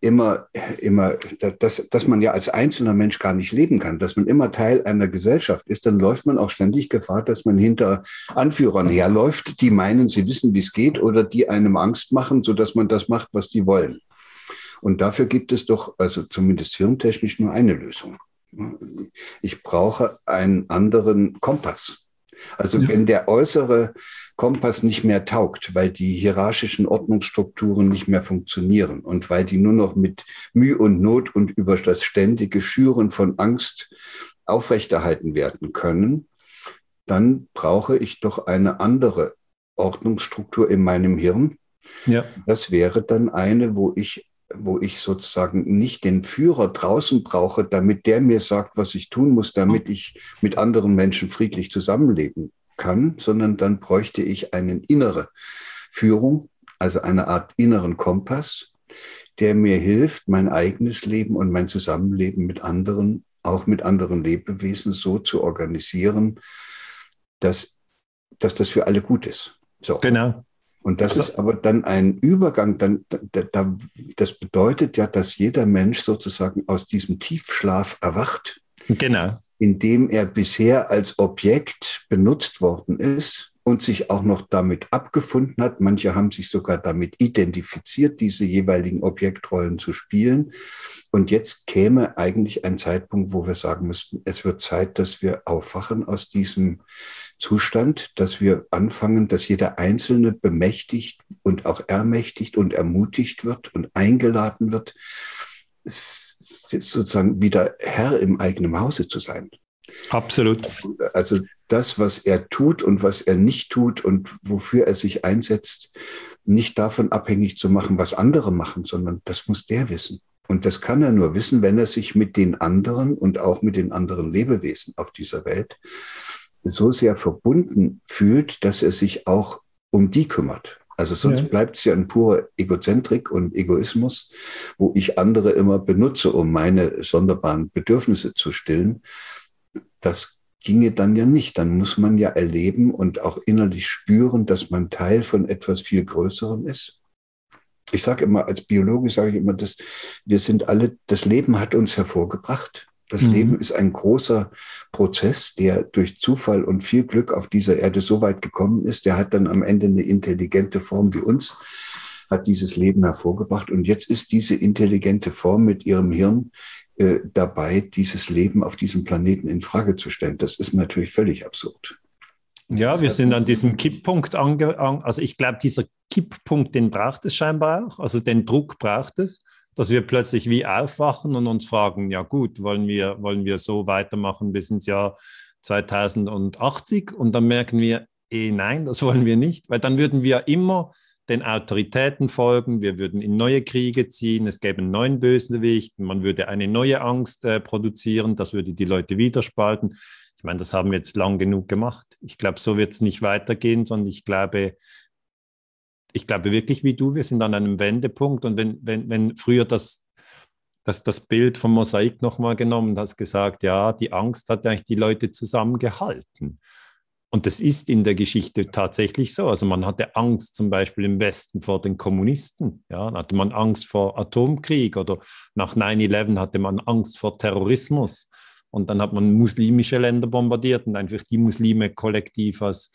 immer, immer, dass, dass man ja als einzelner Mensch gar nicht leben kann, dass man immer Teil einer Gesellschaft ist, dann läuft man auch ständig Gefahr, dass man hinter Anführern herläuft, die meinen, sie wissen, wie es geht, oder die einem Angst machen, sodass man das macht, was die wollen. Und dafür gibt es doch, also zumindest hirntechnisch, nur eine Lösung. Ich brauche einen anderen Kompass. Also ja. Wenn der äußere Kompass nicht mehr taugt, weil die hierarchischen Ordnungsstrukturen nicht mehr funktionieren und weil die nur noch mit Mühe und Not und über das ständige Schüren von Angst aufrechterhalten werden können, dann brauche ich doch eine andere Ordnungsstruktur in meinem Hirn. Ja. Das wäre dann eine, wo ich wo ich sozusagen nicht den Führer draußen brauche, damit der mir sagt, was ich tun muss, damit ich mit anderen Menschen friedlich zusammenleben kann, sondern dann bräuchte ich eine innere Führung, also eine Art inneren Kompass, der mir hilft, mein eigenes Leben und mein Zusammenleben mit anderen, auch mit anderen Lebewesen so zu organisieren, dass, dass das für alle gut ist. So. Genau. Und das ist aber dann ein Übergang, dann, da, da, das bedeutet ja, dass jeder Mensch sozusagen aus diesem Tiefschlaf erwacht, genau. Indem er bisher als Objekt benutzt worden ist und sich auch noch damit abgefunden hat. Manche haben sich sogar damit identifiziert, diese jeweiligen Objektrollen zu spielen. Und jetzt käme eigentlich ein Zeitpunkt, wo wir sagen müssten, es wird Zeit, dass wir aufwachen aus diesem Zustand, dass wir anfangen, dass jeder Einzelne bemächtigt und auch ermächtigt und ermutigt wird und eingeladen wird, sozusagen wieder Herr im eigenen Hause zu sein. Absolut. Also das, was er tut und was er nicht tut und wofür er sich einsetzt, nicht davon abhängig zu machen, was andere machen, sondern das muss der wissen. Und das kann er nur wissen, wenn er sich mit den anderen und auch mit den anderen Lebewesen auf dieser Welt so sehr verbunden fühlt, dass er sich auch um die kümmert. Also sonst ja. bleibt es ja ein purer Egozentrik und Egoismus, wo ich andere immer benutze, um meine sonderbaren Bedürfnisse zu stillen. Das ginge dann ja nicht. Dann muss man ja erleben und auch innerlich spüren, dass man Teil von etwas viel Größerem ist. Ich sage immer, als Biologe sage ich immer, dass wir sind alle, das Leben hat uns hervorgebracht. Das mhm. Leben ist ein großer Prozess, der durch Zufall und viel Glück auf dieser Erde so weit gekommen ist. Der hat dann am Ende eine intelligente Form wie uns, hat dieses Leben hervorgebracht. Und jetzt ist diese intelligente Form mit ihrem Hirn äh, dabei, dieses Leben auf diesem Planeten in Frage zu stellen. Das ist natürlich völlig absurd. Ja, das wir sind an diesem Kipppunkt ange- an, also ich glaube, dieser Kipppunkt, den braucht es scheinbar auch. Also den Druck braucht es. Dass wir plötzlich wie aufwachen und uns fragen, ja gut, wollen wir, wollen wir so weitermachen bis ins Jahr zweitausendachtzig? Und dann merken wir, eh nein, das wollen wir nicht, weil dann würden wir immer den Autoritäten folgen, wir würden in neue Kriege ziehen, es gäbe einen neuen Bösewicht, man würde eine neue Angst äh, produzieren, das würde die Leute wieder spalten. Ich meine, das haben wir jetzt lang genug gemacht. Ich glaube, so wird es nicht weitergehen, sondern ich glaube, Ich glaube wirklich wie du, wir sind an einem Wendepunkt. Und wenn, wenn, wenn früher das, das, das Bild vom Mosaik nochmal genommen hast, gesagt, ja, die Angst hat eigentlich die Leute zusammengehalten. Und das ist in der Geschichte tatsächlich so. Also man hatte Angst zum Beispiel im Westen vor den Kommunisten. Ja, dann hatte man Angst vor Atomkrieg oder nach neun elf hatte man Angst vor Terrorismus. Und dann hat man muslimische Länder bombardiert und einfach die Muslime kollektiv als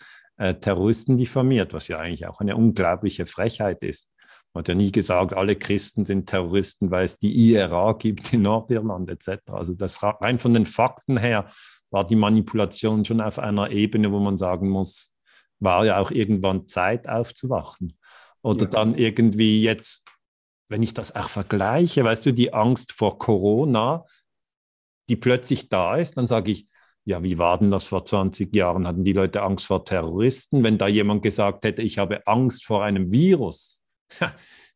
Terroristen diffamiert, was ja eigentlich auch eine unglaubliche Frechheit ist. Man hat ja nie gesagt, alle Christen sind Terroristen, weil es die I R A gibt in Nordirland et cetera. Also das rein von den Fakten her war die Manipulation schon auf einer Ebene, wo man sagen muss, war ja auch irgendwann Zeit aufzuwachen. Oder ja. Dann irgendwie jetzt, wenn ich das auch vergleiche, weißt du, die Angst vor Corona, die plötzlich da ist, dann sage ich, ja, wie war denn das vor zwanzig Jahren? Hatten die Leute Angst vor Terroristen? Wenn da jemand gesagt hätte, ich habe Angst vor einem Virus,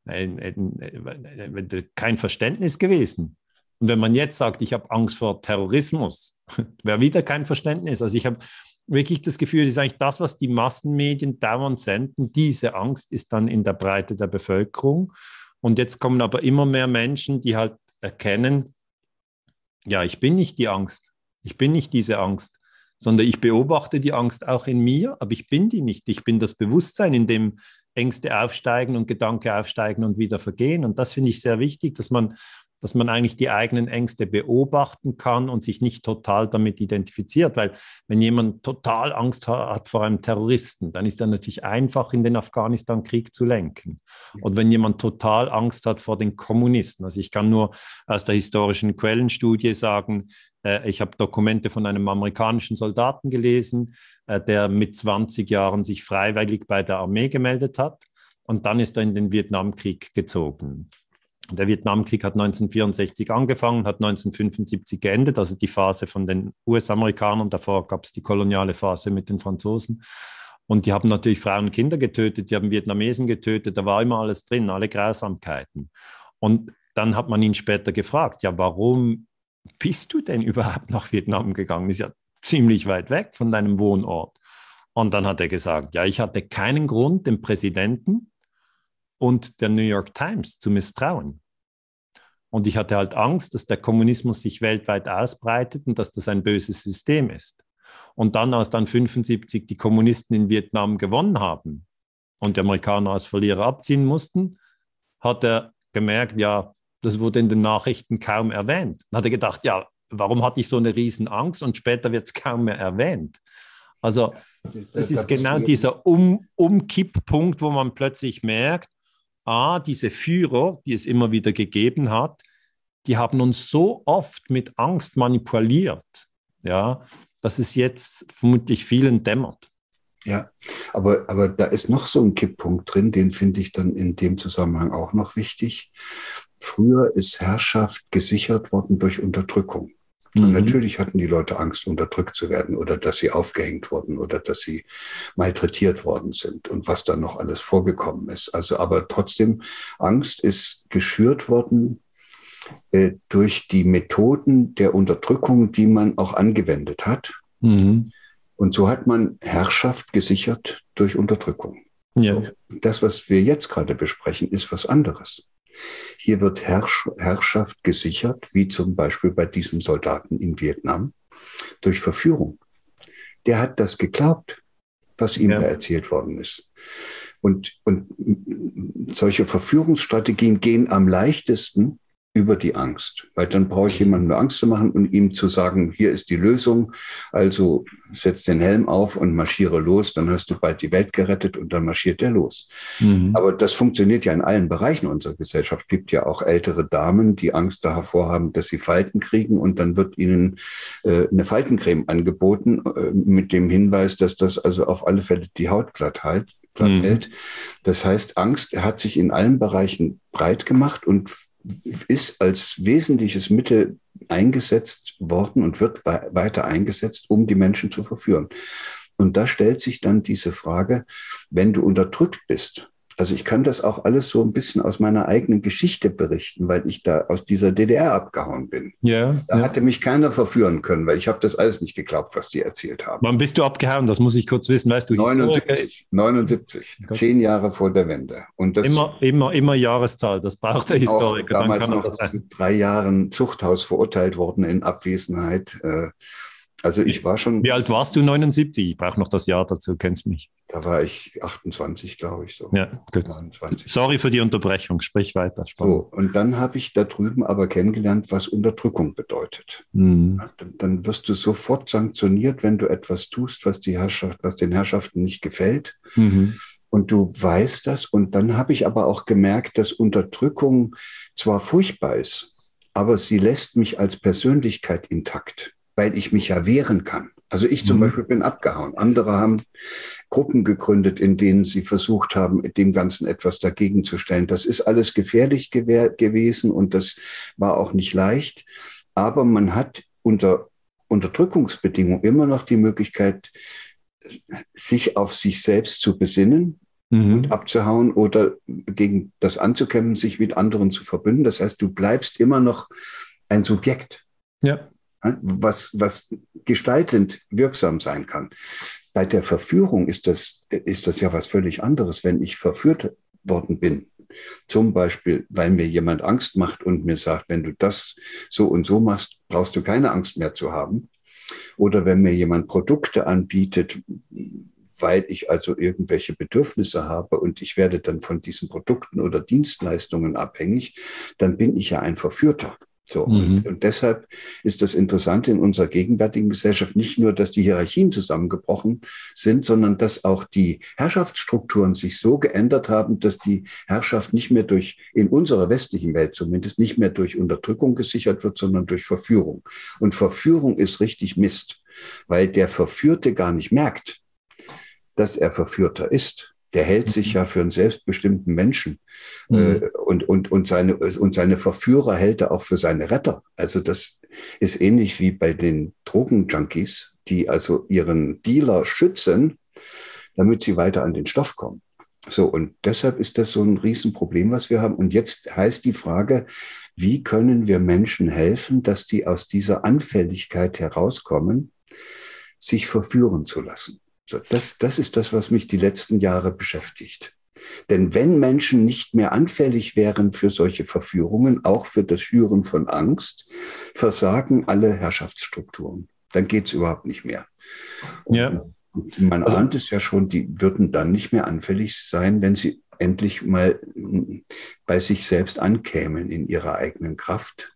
wäre kein Verständnis gewesen. Und wenn man jetzt sagt, ich habe Angst vor Terrorismus, wäre wieder kein Verständnis. Also ich habe wirklich das Gefühl, das ist eigentlich das, was die Massenmedien dauernd senden. Diese Angst ist dann in der Breite der Bevölkerung. Und jetzt kommen aber immer mehr Menschen, die halt erkennen, ja, ich bin nicht die Angst. Ich bin nicht diese Angst, sondern ich beobachte die Angst auch in mir, aber ich bin die nicht. Ich bin das Bewusstsein, in dem Ängste aufsteigen und Gedanken aufsteigen und wieder vergehen. Und das finde ich sehr wichtig, dass man, dass man eigentlich die eigenen Ängste beobachten kann und sich nicht total damit identifiziert. Weil wenn jemand total Angst hat vor einem Terroristen, dann ist er natürlich einfach, in den Afghanistan-Krieg zu lenken. Und wenn jemand total Angst hat vor den Kommunisten, also ich kann nur aus der historischen Quellenstudie sagen, ich habe Dokumente von einem amerikanischen Soldaten gelesen, der mit zwanzig Jahren sich freiwillig bei der Armee gemeldet hat und dann ist er in den Vietnamkrieg gezogen. Der Vietnamkrieg hat neunzehnhundertvierundsechzig angefangen, hat neunzehnhundertfünfundsiebzig geendet, also die Phase von den U S-Amerikanern, davor gab es die koloniale Phase mit den Franzosen. Und die haben natürlich Frauen und Kinder getötet, die haben Vietnamesen getötet, da war immer alles drin, alle Grausamkeiten. Und dann hat man ihn später gefragt, ja, warum bist du denn überhaupt nach Vietnam gegangen? Das ist ja ziemlich weit weg von deinem Wohnort. Und dann hat er gesagt, ja, ich hatte keinen Grund, dem Präsidenten und der New York Times zu misstrauen. Und ich hatte halt Angst, dass der Kommunismus sich weltweit ausbreitet und dass das ein böses System ist. Und dann, als dann neunzehnhundertfünfundsiebzig die Kommunisten in Vietnam gewonnen haben und die Amerikaner als Verlierer abziehen mussten, hat er gemerkt, ja, das wurde in den Nachrichten kaum erwähnt. Dann hat er gedacht, ja, warum hatte ich so eine Riesenangst? Und später wird es kaum mehr erwähnt. Also das ist genau dieser um, Umkipppunkt, wo man plötzlich merkt, ah, diese Führer, die es immer wieder gegeben hat, die haben uns so oft mit Angst manipuliert, ja, dass es jetzt vermutlich vielen dämmert. Ja, aber, aber da ist noch so ein Kipppunkt drin, den finde ich dann in dem Zusammenhang auch noch wichtig. Früher ist Herrschaft gesichert worden durch Unterdrückung. Mhm. Und natürlich hatten die Leute Angst, unterdrückt zu werden oder dass sie aufgehängt wurden oder dass sie malträtiert worden sind und was dann noch alles vorgekommen ist. Also, aber trotzdem, Angst ist geschürt worden äh, durch die Methoden der Unterdrückung, die man auch angewendet hat. Mhm. Und so hat man Herrschaft gesichert durch Unterdrückung. Ja. Das, was wir jetzt gerade besprechen, ist was anderes. Hier wird Herrsch- Herrschaft gesichert, wie zum Beispiel bei diesem Soldaten in Vietnam, durch Verführung. Der hat das geglaubt, was ihm ja. da erzählt worden ist. Und, und solche Verführungsstrategien gehen am leichtesten über die Angst, weil dann brauche ich jemanden nur Angst zu machen und ihm zu sagen, hier ist die Lösung, also setz den Helm auf und marschiere los, dann hast du bald die Welt gerettet und dann marschiert er los. Mhm. Aber das funktioniert ja in allen Bereichen unserer Gesellschaft. Es gibt ja auch ältere Damen, die Angst davor haben, dass sie Falten kriegen und dann wird ihnen äh, eine Faltencreme angeboten äh, mit dem Hinweis, dass das also auf alle Fälle die Haut glatt hält. Mhm. hält. Das heißt, Angst hat sich in allen Bereichen breit gemacht und ist als wesentliches Mittel eingesetzt worden und wird we- weiter eingesetzt, um die Menschen zu verführen. Und da stellt sich dann diese Frage, wenn du unterdrückt bist, also ich kann das auch alles so ein bisschen aus meiner eigenen Geschichte berichten, weil ich da aus dieser D D R abgehauen bin. Ja, da ja. hatte mich keiner verführen können, weil ich habe das alles nicht geglaubt, was die erzählt haben. Wann bist du abgehauen? Das muss ich kurz wissen. Weißt du, neunundsiebzig, neunundsiebzig, oh zehn Jahre vor der Wende. Und das immer, immer, immer Jahreszahl, das braucht der Historiker. Auch damals noch zu drei Jahren Zuchthaus verurteilt worden in Abwesenheit. Also ich war schon... Wie alt warst du? neunundsiebzig? Ich brauche noch das Jahr dazu, kennst mich. Da war ich achtundzwanzig, glaube ich. So. Ja, gut. neunundzwanzig. Sorry für die Unterbrechung, sprich weiter. Spannend. So, und dann habe ich da drüben aber kennengelernt, was Unterdrückung bedeutet. Mhm. Dann, dann wirst du sofort sanktioniert, wenn du etwas tust, was, die Herrschaft, was den Herrschaften nicht gefällt. Mhm. Und du weißt das. Und dann habe ich aber auch gemerkt, dass Unterdrückung zwar furchtbar ist, aber sie lässt mich als Persönlichkeit intakt, weil ich mich ja wehren kann. Also ich zum mhm. Beispiel bin abgehauen. Andere haben Gruppen gegründet, in denen sie versucht haben, dem Ganzen etwas dagegen zu stellen. Das ist alles gefährlich gew- gewesen und das war auch nicht leicht. Aber man hat unter Unterdrückungsbedingungen immer noch die Möglichkeit, sich auf sich selbst zu besinnen mhm. und abzuhauen oder gegen das anzukämpfen, sich mit anderen zu verbünden. Das heißt, du bleibst immer noch ein Subjekt. Ja. Was, was gestaltend wirksam sein kann. Bei der Verführung ist das, ist das ja was völlig anderes. Wenn ich verführt worden bin, zum Beispiel, weil mir jemand Angst macht und mir sagt, wenn du das so und so machst, brauchst du keine Angst mehr zu haben. Oder wenn mir jemand Produkte anbietet, weil ich also irgendwelche Bedürfnisse habe und ich werde dann von diesen Produkten oder Dienstleistungen abhängig, dann bin ich ja ein Verführter. So, mhm. und, und deshalb ist das Interessante in unserer gegenwärtigen Gesellschaft nicht nur, dass die Hierarchien zusammengebrochen sind, sondern dass auch die Herrschaftsstrukturen sich so geändert haben, dass die Herrschaft nicht mehr durch, in unserer westlichen Welt zumindest, nicht mehr durch Unterdrückung gesichert wird, sondern durch Verführung. Und Verführung ist richtig Mist, weil der Verführte gar nicht merkt, dass er Verführter ist. Der hält sich ja für einen selbstbestimmten Menschen. Mhm. Und, und, und, seine, und seine Verführer hält er auch für seine Retter. Also das ist ähnlich wie bei den Drogenjunkies, die also ihren Dealer schützen, damit sie weiter an den Stoff kommen. So, und deshalb ist das so ein Riesenproblem, was wir haben. Und jetzt heißt die Frage, wie können wir Menschen helfen, dass die aus dieser Anfälligkeit herauskommen, sich verführen zu lassen? Das, das ist das, was mich die letzten Jahre beschäftigt. Denn wenn Menschen nicht mehr anfällig wären für solche Verführungen, auch für das Schüren von Angst, versagen alle Herrschaftsstrukturen. Dann geht es überhaupt nicht mehr. Ja. Und man also, ahnt es ja schon, die würden dann nicht mehr anfällig sein, wenn sie endlich mal bei sich selbst ankämen in ihrer eigenen Kraft.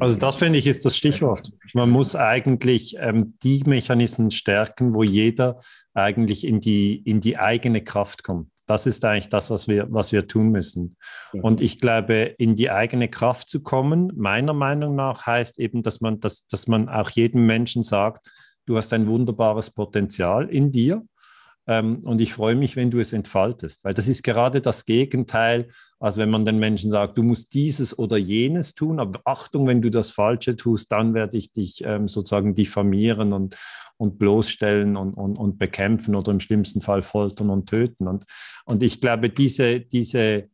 Also das finde ich ist das Stichwort. Man muss eigentlich ähm, die Mechanismen stärken, wo jeder eigentlich in die, in die eigene Kraft kommt. Das ist eigentlich das, was wir, was wir tun müssen. Und ich glaube, in die eigene Kraft zu kommen, meiner Meinung nach, heißt eben, dass man, dass, dass man auch jedem Menschen sagt, du hast ein wunderbares Potenzial in dir. Und ich freue mich, wenn du es entfaltest, weil das ist gerade das Gegenteil, als wenn man den Menschen sagt, du musst dieses oder jenes tun, aber Achtung, wenn du das Falsche tust, dann werde ich dich ähm, sozusagen diffamieren und, und bloßstellen und, und, und bekämpfen oder im schlimmsten Fall foltern und töten. Und, und ich glaube, diese, diese,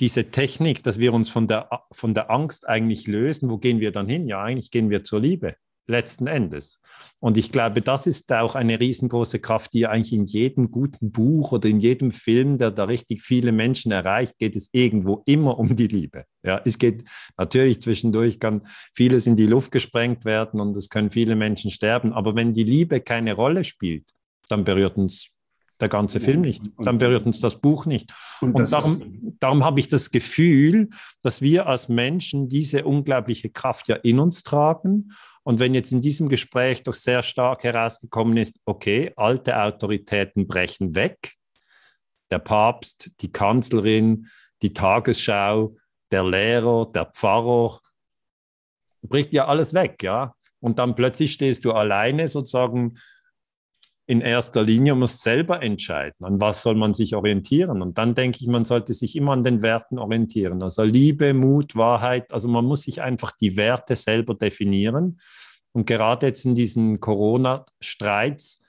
diese Technik, dass wir uns von der, von der Angst eigentlich lösen, wo gehen wir dann hin? Ja, eigentlich gehen wir zur Liebe. Letzten Endes. Und ich glaube, das ist auch eine riesengroße Kraft, die eigentlich in jedem guten Buch oder in jedem Film, der da richtig viele Menschen erreicht, geht es irgendwo immer um die Liebe. Ja, es geht natürlich zwischendurch, kann vieles in die Luft gesprengt werden und es können viele Menschen sterben. Aber wenn die Liebe keine Rolle spielt, dann berührt uns der ganze Film nicht, dann berührt uns das Buch nicht. Und, und darum, darum habe ich das Gefühl, dass wir als Menschen diese unglaubliche Kraft ja in uns tragen. Und wenn jetzt in diesem Gespräch doch sehr stark herausgekommen ist, okay, alte Autoritäten brechen weg, der Papst, die Kanzlerin, die Tagesschau, der Lehrer, der Pfarrer, bricht ja alles weg, ja. Und dann plötzlich stehst du alleine sozusagen in erster Linie, musst selber entscheiden, an was soll man sich orientieren. Und dann denke ich, man sollte sich immer an den Werten orientieren. Also Liebe, Mut, Wahrheit, also man muss sich einfach die Werte selber definieren. Und gerade jetzt in diesen Corona-Streits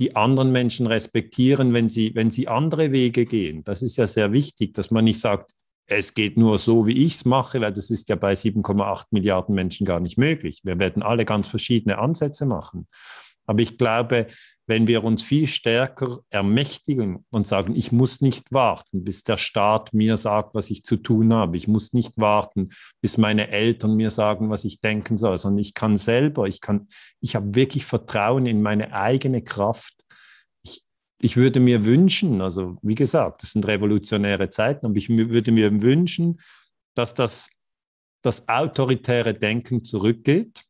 die anderen Menschen respektieren, wenn sie, wenn sie andere Wege gehen. Das ist ja sehr wichtig, dass man nicht sagt, es geht nur so, wie ich es mache, weil das ist ja bei sieben Komma acht Milliarden Menschen gar nicht möglich. Wir werden alle ganz verschiedene Ansätze machen. Aber ich glaube, wenn wir uns viel stärker ermächtigen und sagen, ich muss nicht warten, bis der Staat mir sagt, was ich zu tun habe. Ich muss nicht warten, bis meine Eltern mir sagen, was ich denken soll, sondern ich kann selber, ich kann, ich habe wirklich Vertrauen in meine eigene Kraft. Ich, ich würde mir wünschen, also wie gesagt, das sind revolutionäre Zeiten, aber ich würde mir wünschen, dass das, das autoritäre Denken zurückgeht.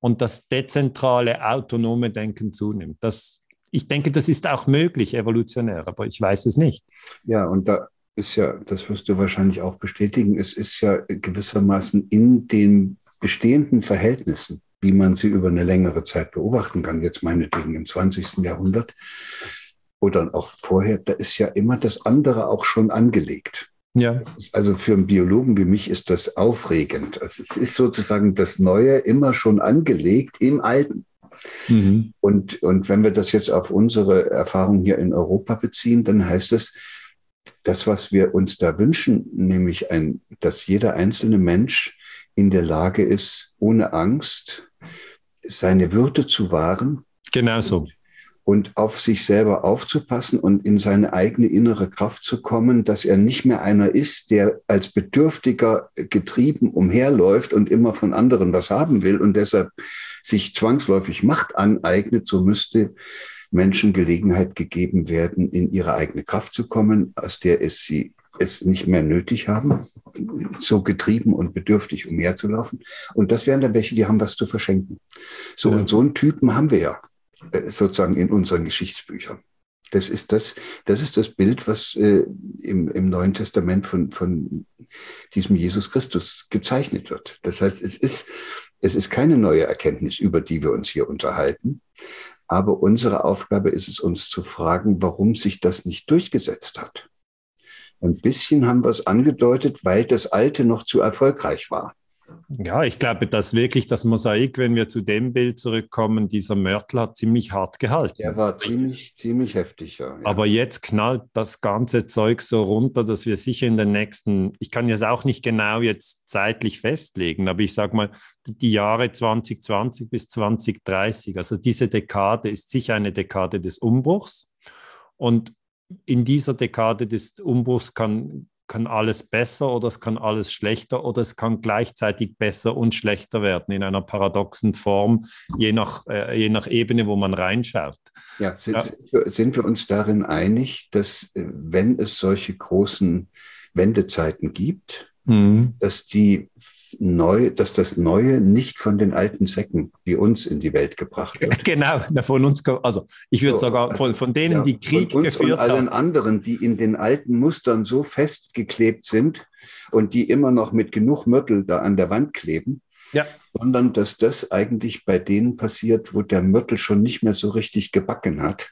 Und das dezentrale, autonome Denken zunimmt. Das, ich denke, das ist auch möglich, evolutionär, aber ich weiß es nicht. Ja, und da ist ja, das wirst du wahrscheinlich auch bestätigen, es ist ja gewissermaßen in den bestehenden Verhältnissen, wie man sie über eine längere Zeit beobachten kann, jetzt meinetwegen im zwanzigsten Jahrhundert oder auch vorher, da ist ja immer das andere auch schon angelegt. Ja. Also für einen Biologen wie mich ist das aufregend. Also es ist sozusagen das Neue immer schon angelegt im Alten. Mhm. Und, und wenn wir das jetzt auf unsere Erfahrung hier in Europa beziehen, dann heißt es, das, was wir uns da wünschen, nämlich ein, dass jeder einzelne Mensch in der Lage ist, ohne Angst seine Würde zu wahren. Genau so. Und auf sich selber aufzupassen und in seine eigene innere Kraft zu kommen, dass er nicht mehr einer ist, der als Bedürftiger getrieben umherläuft und immer von anderen was haben will und deshalb sich zwangsläufig Macht aneignet, so müsste Menschen Gelegenheit gegeben werden, in ihre eigene Kraft zu kommen, aus der es sie es nicht mehr nötig haben, so getrieben und bedürftig umherzulaufen. Und das wären dann welche, die haben was zu verschenken. So, ja. Und so einen Typen haben wir ja sozusagen in unseren Geschichtsbüchern. Das ist das, das ist das Bild, was äh, im, im Neuen Testament von, von diesem Jesus Christus gezeichnet wird. Das heißt, es ist, es ist keine neue Erkenntnis, über die wir uns hier unterhalten. Aber unsere Aufgabe ist es, uns zu fragen, warum sich das nicht durchgesetzt hat. Ein bisschen haben wir es angedeutet, weil das Alte noch zu erfolgreich war. Ja, ich glaube, dass wirklich das Mosaik, wenn wir zu dem Bild zurückkommen, dieser Mörtel hat ziemlich hart gehalten. Der war ziemlich, ziemlich heftig, ja. Aber jetzt knallt das ganze Zeug so runter, dass wir sicher in den nächsten, ich kann das auch nicht genau jetzt zeitlich festlegen, aber ich sage mal, die Jahre zwanzig zwanzig bis zwanzig dreißig, also diese Dekade ist sicher eine Dekade des Umbruchs. Und in dieser Dekade des Umbruchs kann kann alles besser oder es kann alles schlechter oder es kann gleichzeitig besser und schlechter werden in einer paradoxen Form, je nach, äh, je nach Ebene, wo man reinschaut. Ja, sind, ja. sind wir uns darin einig, dass wenn es solche großen Wendezeiten gibt, mhm. dass die Neu, dass das Neue nicht von den alten Säcken, die uns in die Welt gebracht wird. Genau, von uns, also ich würde so, sogar von, von denen, ja, die Krieg geführt haben. Von uns und allen anderen, die in den alten Mustern so festgeklebt sind und die immer noch mit genug Mörtel da an der Wand kleben, ja. sondern dass das eigentlich bei denen passiert, wo der Mörtel schon nicht mehr so richtig gebacken hat.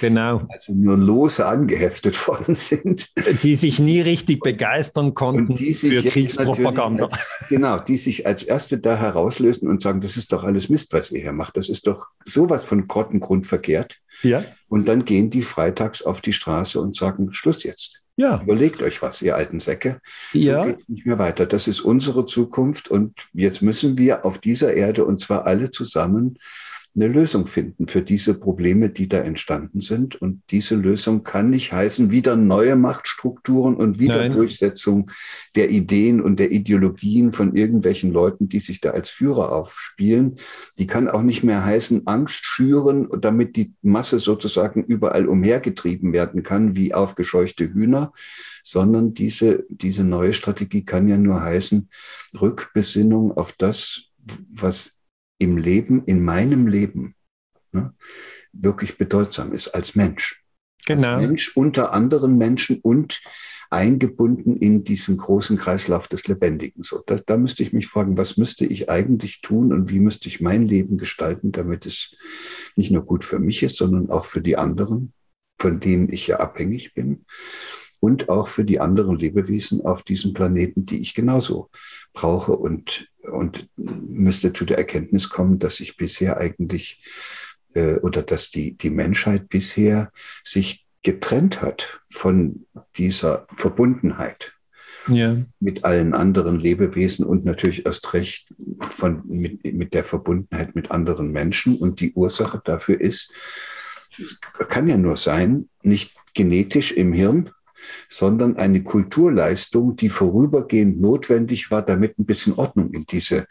Genau. Also nur lose angeheftet worden sind. Die sich nie richtig begeistern konnten und die sich für Kriegspropaganda. Als, genau, die sich als Erste da herauslösen und sagen, das ist doch alles Mist, was ihr hier macht. Das ist doch sowas von Grottengrund verkehrt. Ja. Und dann gehen die freitags auf die Straße und sagen, Schluss jetzt. Ja. Überlegt euch was, ihr alten Säcke. So ja. geht's nicht mehr weiter. Das ist unsere Zukunft und jetzt müssen wir auf dieser Erde und zwar alle zusammen eine Lösung finden für diese Probleme, die da entstanden sind. Und diese Lösung kann nicht heißen, wieder neue Machtstrukturen und wieder Nein. Durchsetzung der Ideen und der Ideologien von irgendwelchen Leuten, die sich da als Führer aufspielen. Die kann auch nicht mehr heißen, Angst schüren, damit die Masse sozusagen überall umhergetrieben werden kann, wie aufgescheuchte Hühner, sondern diese, diese neue Strategie kann ja nur heißen, Rückbesinnung auf das, was im Leben, in meinem Leben, ne, wirklich bedeutsam ist als Mensch. Genau. Als Mensch unter anderen Menschen und eingebunden in diesen großen Kreislauf des Lebendigen. So, das, da müsste ich mich fragen, was müsste ich eigentlich tun und wie müsste ich mein Leben gestalten, damit es nicht nur gut für mich ist, sondern auch für die anderen, von denen ich ja abhängig bin. Und auch für die anderen Lebewesen auf diesem Planeten, die ich genauso brauche und, und müsste zu der Erkenntnis kommen, dass ich bisher eigentlich äh, oder dass die, die Menschheit bisher sich getrennt hat von dieser Verbundenheit ja. mit allen anderen Lebewesen und natürlich erst recht von, mit, mit der Verbundenheit mit anderen Menschen. Und die Ursache dafür ist, kann ja nur sein, nicht genetisch im Hirn, sondern eine Kulturleistung, die vorübergehend notwendig war, damit ein bisschen Ordnung in diese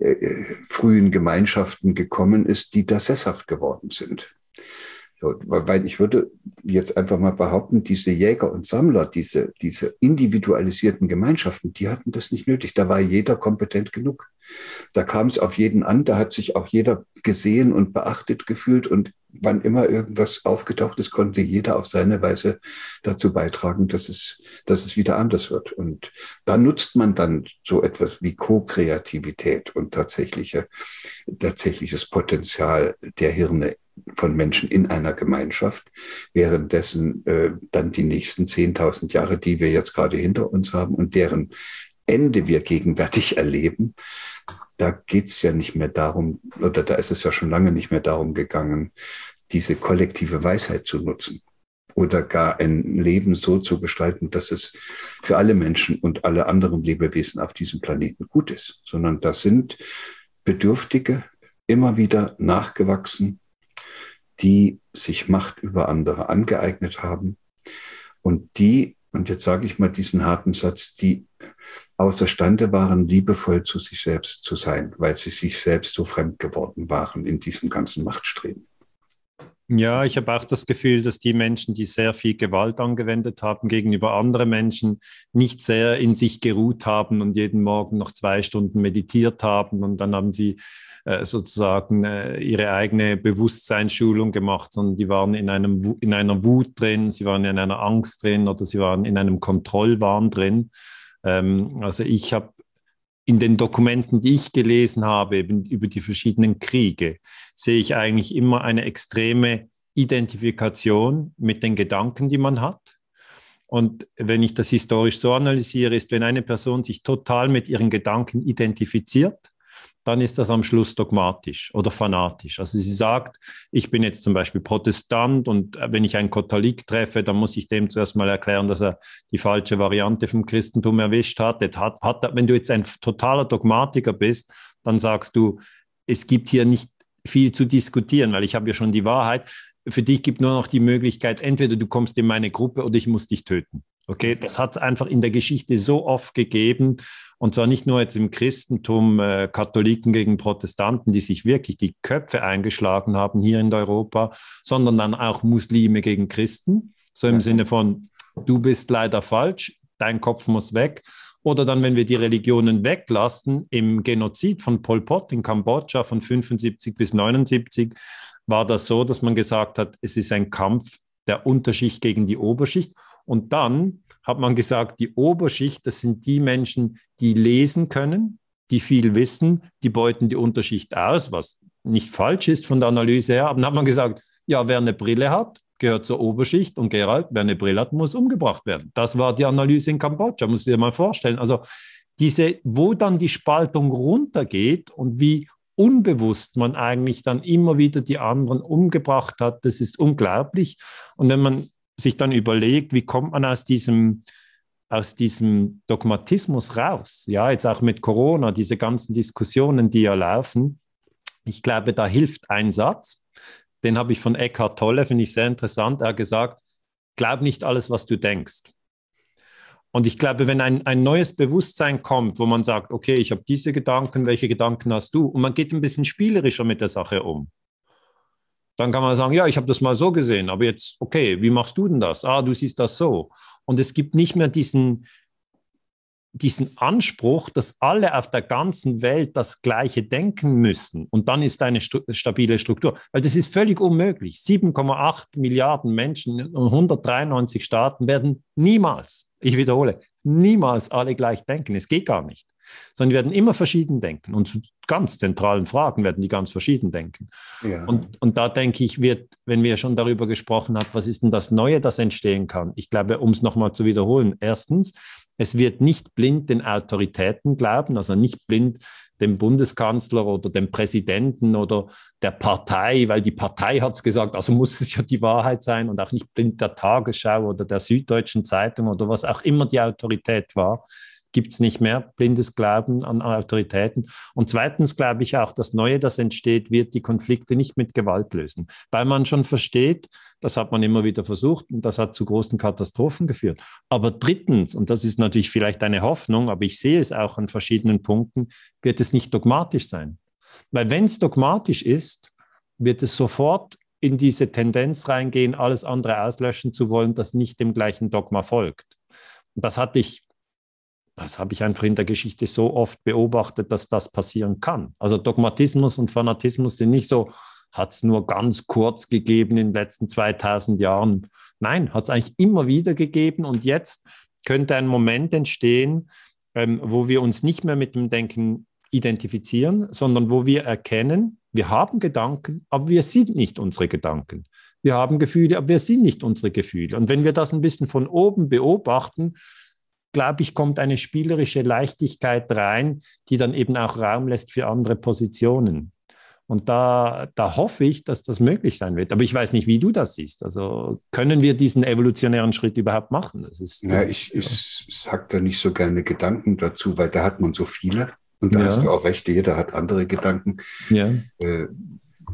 äh, frühen Gemeinschaften gekommen ist, die da sesshaft geworden sind. So, weil ich würde jetzt einfach mal behaupten, diese Jäger und Sammler, diese, diese individualisierten Gemeinschaften, die hatten das nicht nötig. Da war jeder kompetent genug. Da kam es auf jeden an, da hat sich auch jeder gesehen und beachtet gefühlt und wann immer irgendwas aufgetaucht ist, konnte jeder auf seine Weise dazu beitragen, dass es, dass es wieder anders wird. Und da nutzt man dann so etwas wie Co-Kreativität und tatsächliche, tatsächliches Potenzial der Hirne von Menschen in einer Gemeinschaft, währenddessen äh, dann die nächsten zehntausend Jahre, die wir jetzt gerade hinter uns haben und deren Ende wir gegenwärtig erleben, da geht's ja nicht mehr darum, oder da ist es ja schon lange nicht mehr darum gegangen, diese kollektive Weisheit zu nutzen oder gar ein Leben so zu gestalten, dass es für alle Menschen und alle anderen Lebewesen auf diesem Planeten gut ist, sondern das sind Bedürftige immer wieder nachgewachsen, die sich Macht über andere angeeignet haben und die, und jetzt sage ich mal diesen harten Satz, die außerstande waren, liebevoll zu sich selbst zu sein, weil sie sich selbst so fremd geworden waren in diesem ganzen Machtstreben. Ja, ich habe auch das Gefühl, dass die Menschen, die sehr viel Gewalt angewendet haben gegenüber anderen Menschen, nicht sehr in sich geruht haben und jeden Morgen noch zwei Stunden meditiert haben und dann haben sie äh, sozusagen äh, ihre eigene Bewusstseinsschulung gemacht, sondern die waren in, einem, in einer Wut drin, sie waren in einer Angst drin oder sie waren in einem Kontrollwahn drin. Ähm, also ich habe in den Dokumenten, die ich gelesen habe, eben über die verschiedenen Kriege, sehe ich eigentlich immer eine extreme Identifikation mit den Gedanken, die man hat. Und wenn ich das historisch so analysiere, ist, wenn eine Person sich total mit ihren Gedanken identifiziert, dann ist das am Schluss dogmatisch oder fanatisch. Also sie sagt, ich bin jetzt zum Beispiel Protestant und wenn ich einen Katholik treffe, dann muss ich dem zuerst mal erklären, dass er die falsche Variante vom Christentum erwischt hat. hat, hat wenn du jetzt ein totaler Dogmatiker bist, dann sagst du, es gibt hier nicht viel zu diskutieren, weil ich habe ja schon die Wahrheit. Für dich gibt nur noch die Möglichkeit, entweder du kommst in meine Gruppe oder ich muss dich töten. Okay, das hat es einfach in der Geschichte so oft gegeben, und zwar nicht nur jetzt im Christentum, äh, Katholiken gegen Protestanten, die sich wirklich die Köpfe eingeschlagen haben hier in Europa, sondern dann auch Muslime gegen Christen, so im Sinne von, du bist leider falsch, dein Kopf muss weg. Oder dann, wenn wir die Religionen weglassen, im Genozid von Pol Pot in Kambodscha von fünfundsiebzig bis neunundsiebzig war das so, dass man gesagt hat, es ist ein Kampf der Unterschicht gegen die Oberschicht. Und dann hat man gesagt, die Oberschicht, das sind die Menschen, die lesen können, die viel wissen, die beuten die Unterschicht aus, was nicht falsch ist von der Analyse her. Aber dann hat man gesagt, ja, wer eine Brille hat, gehört zur Oberschicht. Und Gerald, wer eine Brille hat, muss umgebracht werden. Das war die Analyse in Kambodscha, musst du dir mal vorstellen. Also diese, wo dann die Spaltung runtergeht und wie unbewusst man eigentlich dann immer wieder die anderen umgebracht hat, das ist unglaublich. Und wenn man sich dann überlegt, wie kommt man aus diesem, aus diesem Dogmatismus raus? Ja, jetzt auch mit Corona, diese ganzen Diskussionen, die ja laufen. Ich glaube, da hilft ein Satz, den habe ich von Eckhart Tolle, finde ich sehr interessant. Er hat gesagt, glaub nicht alles, was du denkst. Und ich glaube, wenn ein, ein neues Bewusstsein kommt, wo man sagt, okay, ich habe diese Gedanken, welche Gedanken hast du? Und man geht ein bisschen spielerischer mit der Sache um. Dann kann man sagen, ja, ich habe das mal so gesehen, aber jetzt, okay, wie machst du denn das? Ah, du siehst das so. Und es gibt nicht mehr diesen, diesen Anspruch, dass alle auf der ganzen Welt das Gleiche denken müssen. Und dann ist eine stu- stabile Struktur. Weil das ist völlig unmöglich. sieben Komma acht Milliarden Menschen in hundertdreiundneunzig Staaten werden niemals, ich wiederhole, niemals alle gleich denken. Es geht gar nicht. Sondern die werden immer verschieden denken. Und zu ganz zentralen Fragen werden die ganz verschieden denken. Ja. Und, und da denke ich, wird, wenn wir schon darüber gesprochen haben, was ist denn das Neue, das entstehen kann? Ich glaube, um es nochmal zu wiederholen. Erstens, es wird nicht blind den Autoritäten glauben, also nicht blind dem Bundeskanzler oder dem Präsidenten oder der Partei, weil die Partei hat es gesagt, also muss es ja die Wahrheit sein, und auch nicht blind der Tagesschau oder der Süddeutschen Zeitung oder was auch immer die Autorität war. Gibt es nicht mehr blindes Glauben an Autoritäten. Und zweitens glaube ich auch, das Neue, das entsteht, wird die Konflikte nicht mit Gewalt lösen, weil man schon versteht, das hat man immer wieder versucht und das hat zu großen Katastrophen geführt. Aber drittens, und das ist natürlich vielleicht eine Hoffnung, aber ich sehe es auch an verschiedenen Punkten, wird es nicht dogmatisch sein. Weil wenn es dogmatisch ist, wird es sofort in diese Tendenz reingehen, alles andere auslöschen zu wollen, das nicht dem gleichen Dogma folgt. Und das hatte ich Das habe ich einfach in der Geschichte so oft beobachtet, dass das passieren kann. Also Dogmatismus und Fanatismus sind nicht so, hat es nur ganz kurz gegeben in den letzten zweitausend Jahren. Nein, hat es eigentlich immer wieder gegeben. Und jetzt könnte ein Moment entstehen, ähm, wo wir uns nicht mehr mit dem Denken identifizieren, sondern wo wir erkennen, wir haben Gedanken, aber wir sind nicht unsere Gedanken. Wir haben Gefühle, aber wir sind nicht unsere Gefühle. Und wenn wir das ein bisschen von oben beobachten, glaube ich, kommt eine spielerische Leichtigkeit rein, die dann eben auch Raum lässt für andere Positionen. Und da, da hoffe ich, dass das möglich sein wird. Aber ich weiß nicht, wie du das siehst. Also können wir diesen evolutionären Schritt überhaupt machen? Das ist, das ja, ich, ich sage da nicht so gerne Gedanken dazu, weil da hat man so viele. Und da ja. hast du auch recht, jeder hat andere Gedanken. Ja. Äh,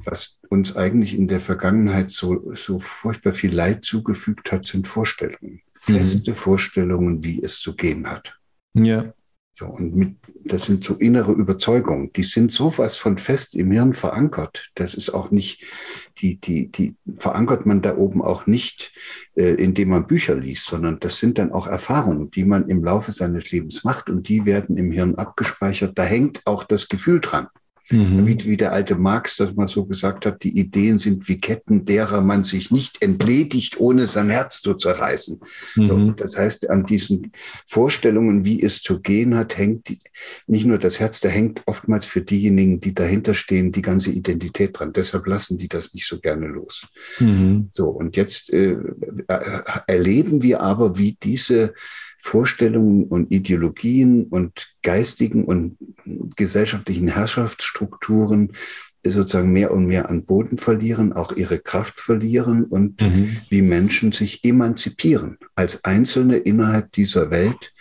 was uns eigentlich in der Vergangenheit so, so furchtbar viel Leid zugefügt hat, sind Vorstellungen. Feste mhm. Vorstellungen, wie es zu gehen hat. Ja. So, und mit, das sind so innere Überzeugungen, die sind sowas von fest im Hirn verankert. Das ist auch nicht, die, die, die verankert man da oben auch nicht, äh, indem man Bücher liest, sondern das sind dann auch Erfahrungen, die man im Laufe seines Lebens macht und die werden im Hirn abgespeichert. Da hängt auch das Gefühl dran. Mhm. Wie, wie der alte Marx das mal so gesagt hat, die Ideen sind wie Ketten, derer man sich nicht entledigt, ohne sein Herz zu zerreißen. Mhm. So, das heißt, an diesen Vorstellungen, wie es zu gehen hat, hängt die, nicht nur das Herz, da hängt oftmals für diejenigen, die dahinter stehen, die ganze Identität dran. Deshalb lassen die das nicht so gerne los. Mhm. So, und jetzt äh, erleben wir aber, wie diese Vorstellungen und Ideologien und geistigen und gesellschaftlichen Herrschaftsstrukturen sozusagen mehr und mehr an Boden verlieren, auch ihre Kraft verlieren und mhm. wie Menschen sich emanzipieren, als Einzelne innerhalb dieser Welt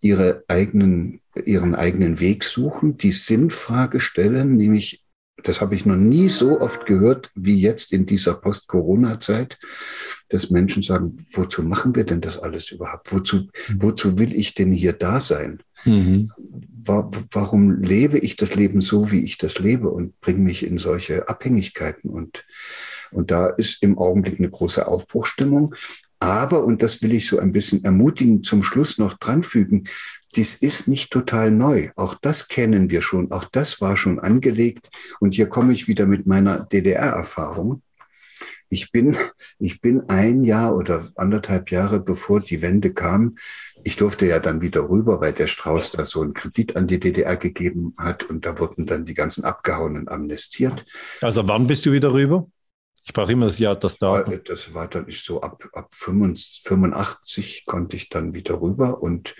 ihre eigenen, ihren eigenen Weg suchen, die Sinnfrage stellen, nämlich, das habe ich noch nie so oft gehört wie jetzt in dieser Post-Corona-Zeit, dass Menschen sagen, wozu machen wir denn das alles überhaupt? Wozu, wozu will ich denn hier da sein? Mhm. Warum lebe ich das Leben so, wie ich das lebe und bringe mich in solche Abhängigkeiten? Und, und da ist im Augenblick eine große Aufbruchsstimmung. Aber, und das will ich so ein bisschen ermutigend zum Schluss noch dranfügen, dies ist nicht total neu. Auch das kennen wir schon. Auch das war schon angelegt. Und hier komme ich wieder mit meiner D D R-Erfahrung. Ich bin, ich bin ein Jahr oder anderthalb Jahre, bevor die Wende kam. Ich durfte ja dann wieder rüber, weil der Strauß da so einen Kredit an die D D R gegeben hat. Und da wurden dann die ganzen Abgehauenen amnestiert. Also wann bist du wieder rüber? Ich brauche immer das Jahr, das da. Das war dann nicht so, ab, ab fünfundachtzig konnte ich dann wieder rüber und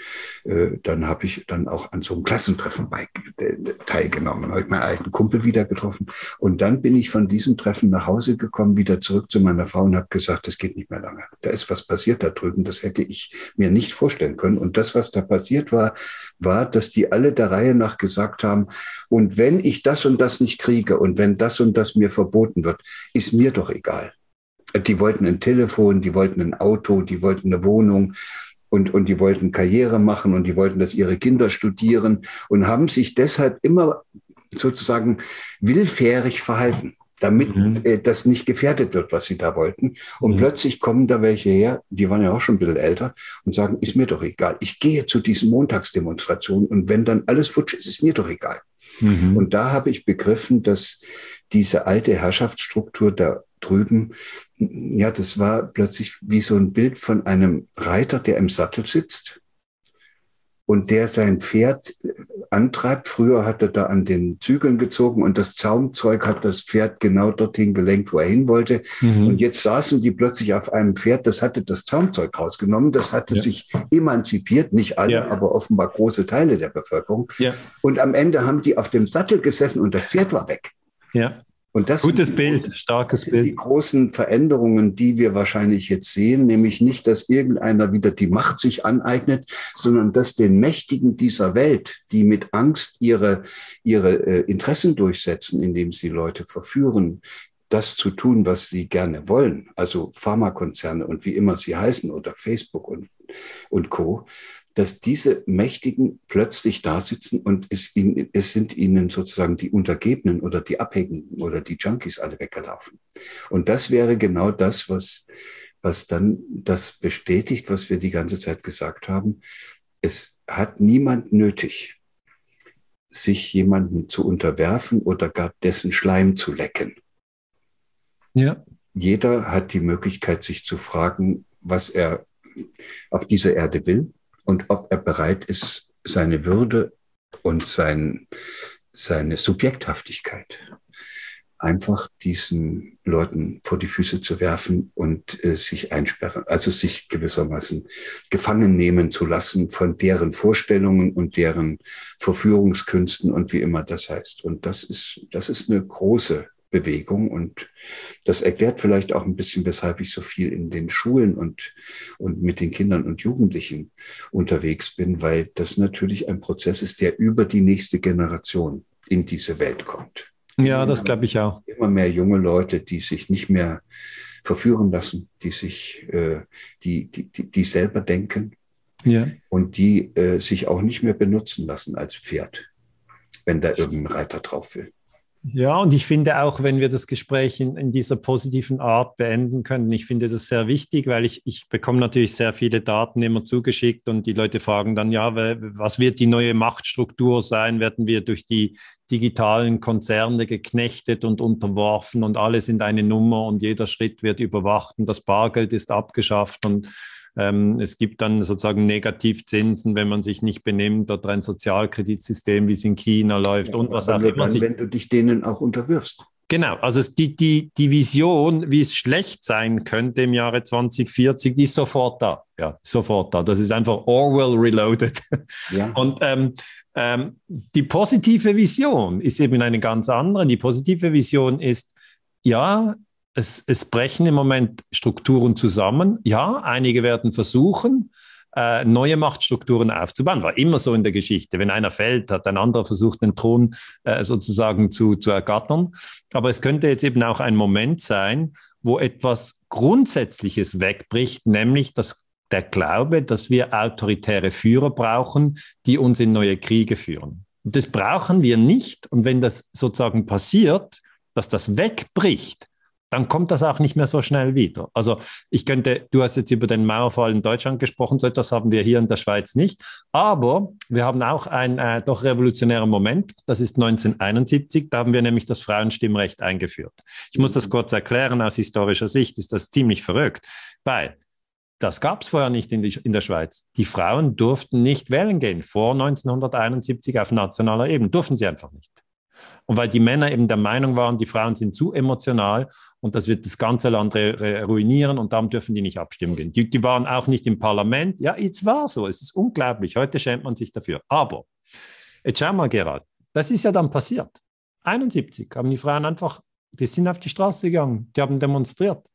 äh, dann habe ich dann auch an so einem Klassentreffen bei, äh, teilgenommen, habe ich meinen alten Kumpel wieder getroffen und dann bin ich von diesem Treffen nach Hause gekommen, wieder zurück zu meiner Frau und habe gesagt, das geht nicht mehr lange. Da ist was passiert da drüben, das hätte ich mir nicht vorstellen können und das, was da passiert war, war, dass die alle der Reihe nach gesagt haben, und wenn ich das und das nicht kriege und wenn das und das mir verboten wird, ist mir doch egal. Die wollten ein Telefon, die wollten ein Auto, die wollten eine Wohnung und, und die wollten Karriere machen und die wollten, dass ihre Kinder studieren und haben sich deshalb immer sozusagen willfährig verhalten, damit mhm. äh, das nicht gefährdet wird, was sie da wollten. Und mhm. plötzlich kommen da welche her, die waren ja auch schon ein bisschen älter, und sagen, ist mir doch egal. Ich gehe zu diesen Montagsdemonstrationen und wenn dann alles futsch ist, ist mir doch egal. Mhm. Und da habe ich begriffen, dass diese alte Herrschaftsstruktur da drüben, ja, das war plötzlich wie so ein Bild von einem Reiter, der im Sattel sitzt und der sein Pferd antreibt. Früher hat er da an den Zügeln gezogen und das Zaumzeug hat das Pferd genau dorthin gelenkt, wo er hin wollte. Mhm. Und jetzt saßen die plötzlich auf einem Pferd, das hatte das Zaumzeug rausgenommen, das hatte ja. sich emanzipiert, nicht alle, ja. aber offenbar große Teile der Bevölkerung. Ja. Und am Ende haben die auf dem Sattel gesessen und das Pferd war weg. Ja. Und das Gutes sind die, Bild, starkes Bild. Die großen Veränderungen, die wir wahrscheinlich jetzt sehen, nämlich nicht, dass irgendeiner wieder die Macht sich aneignet, sondern dass den Mächtigen dieser Welt, die mit Angst ihre, ihre Interessen durchsetzen, indem sie Leute verführen, das zu tun, was sie gerne wollen, also Pharmakonzerne und wie immer sie heißen oder Facebook und, und Co., dass diese Mächtigen plötzlich da sitzen und es, ihnen, es sind ihnen sozusagen die Untergebenen oder die Abhängigen oder die Junkies alle weggelaufen. Und das wäre genau das, was, was dann das bestätigt, was wir die ganze Zeit gesagt haben. Es hat niemand nötig, sich jemandem zu unterwerfen oder gar dessen Schleim zu lecken. Ja. Jeder hat die Möglichkeit, sich zu fragen, was er auf dieser Erde will. Und ob er bereit ist, seine Würde und sein, seine Subjekthaftigkeit einfach diesen Leuten vor die Füße zu werfen und äh, sich einsperren, also sich gewissermaßen gefangen nehmen zu lassen von deren Vorstellungen und deren Verführungskünsten und wie immer das heißt. Und das ist, das ist eine große Bewegung und das erklärt vielleicht auch ein bisschen, weshalb ich so viel in den Schulen und, und mit den Kindern und Jugendlichen unterwegs bin, weil das natürlich ein Prozess ist, der über die nächste Generation in diese Welt kommt. Ja, das glaube ich auch. Immer mehr junge Leute, die sich nicht mehr verführen lassen, die sich, äh, die, die, die, die selber denken ja. und die äh, sich auch nicht mehr benutzen lassen als Pferd, wenn da irgendein Reiter drauf will. Ja, und ich finde auch, wenn wir das Gespräch in, in dieser positiven Art beenden können, ich finde das sehr wichtig, weil ich, ich bekomme natürlich sehr viele Daten immer zugeschickt und die Leute fragen dann, ja, was wird die neue Machtstruktur sein? Werden wir durch die digitalen Konzerne geknechtet und unterworfen und alle sind eine Nummer und jeder Schritt wird überwacht und das Bargeld ist abgeschafft und es gibt dann sozusagen Negativzinsen, wenn man sich nicht benimmt, oder ein Sozialkreditsystem, wie es in China läuft ja, und was auch immer. Wenn du dich denen auch unterwirfst. Genau, also die, die, die Vision, wie es schlecht sein könnte im Jahre zwanzig vierzig, die ist sofort da. Ja, sofort da. Das ist einfach Orwell reloaded. Ja. Und ähm, ähm, die positive Vision ist eben eine ganz andere. Die positive Vision ist, ja, Es, es brechen im Moment Strukturen zusammen. Ja, einige werden versuchen, äh, neue Machtstrukturen aufzubauen. War immer so in der Geschichte. Wenn einer fällt, hat ein anderer versucht, den Thron äh, sozusagen zu, zu ergattern. Aber es könnte jetzt eben auch ein Moment sein, wo etwas Grundsätzliches wegbricht, nämlich das, der Glaube, dass wir autoritäre Führer brauchen, die uns in neue Kriege führen. Und das brauchen wir nicht. Und wenn das sozusagen passiert, dass das wegbricht, dann kommt das auch nicht mehr so schnell wieder. Also ich könnte, du hast jetzt über den Mauerfall in Deutschland gesprochen, so etwas haben wir hier in der Schweiz nicht. Aber wir haben auch einen äh, doch revolutionären Moment, das ist neunzehnhunderteinundsiebzig, da haben wir nämlich das Frauenstimmrecht eingeführt. Ich muss das kurz erklären, aus historischer Sicht ist das ziemlich verrückt, weil das gab es vorher nicht in, die, in der Schweiz. Die Frauen durften nicht wählen gehen, vor neunzehnhunderteinundsiebzig auf nationaler Ebene, durften sie einfach nicht. Und weil die Männer eben der Meinung waren, die Frauen sind zu emotional und das wird das ganze Land ruinieren und darum dürfen die nicht abstimmen gehen. Die, die waren auch nicht im Parlament. Ja, es war so. Es ist unglaublich. Heute schämt man sich dafür. Aber jetzt schau mal, Gerald, das ist ja dann passiert. einundsiebzig haben die Frauen einfach, die sind auf die Straße gegangen, die haben demonstriert.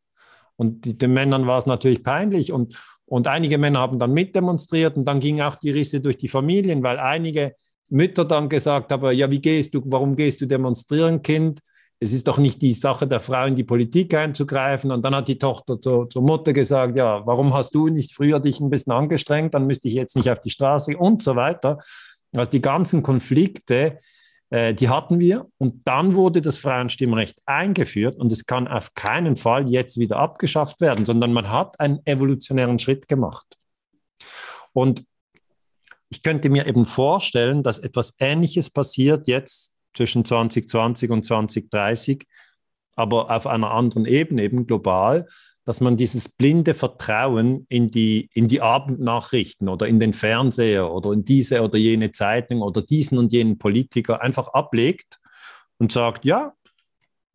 Und die, den Männern war es natürlich peinlich und, und einige Männer haben dann mitdemonstriert und dann gingen auch die Risse durch die Familien, weil einige Mütter dann gesagt haben, ja, wie gehst du, warum gehst du demonstrieren, Kind? Es ist doch nicht die Sache der Frau, in die Politik einzugreifen. Und dann hat die Tochter zur, zur Mutter gesagt, ja, warum hast du nicht früher dich ein bisschen angestrengt, dann müsste ich jetzt nicht auf die Straße und so weiter. Also die ganzen Konflikte, äh, die hatten wir. Und dann wurde das Frauenstimmrecht eingeführt und es kann auf keinen Fall jetzt wieder abgeschafft werden, sondern man hat einen evolutionären Schritt gemacht. Und ich könnte mir eben vorstellen, dass etwas Ähnliches passiert jetzt zwischen zwanzig zwanzig und zwanzig dreißig, aber auf einer anderen Ebene, eben global, dass man dieses blinde Vertrauen in die, in die Abendnachrichten oder in den Fernseher oder in diese oder jene Zeitung oder diesen und jenen Politiker einfach ablegt und sagt, ja,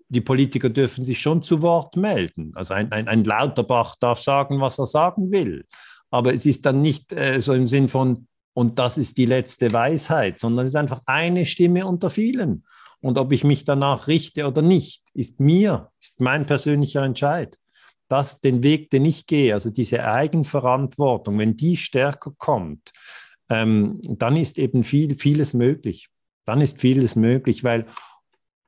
die Politiker dürfen sich schon zu Wort melden. Also ein, ein, ein Lauterbach darf sagen, was er sagen will. Aber es ist dann nicht äh, so im Sinn von, und das ist die letzte Weisheit, sondern es ist einfach eine Stimme unter vielen. Und ob ich mich danach richte oder nicht, ist mir, ist mein persönlicher Entscheid. Das, den Weg, den ich gehe, also diese Eigenverantwortung, wenn die stärker kommt, ähm, dann ist eben viel, vieles möglich. Dann ist vieles möglich, weil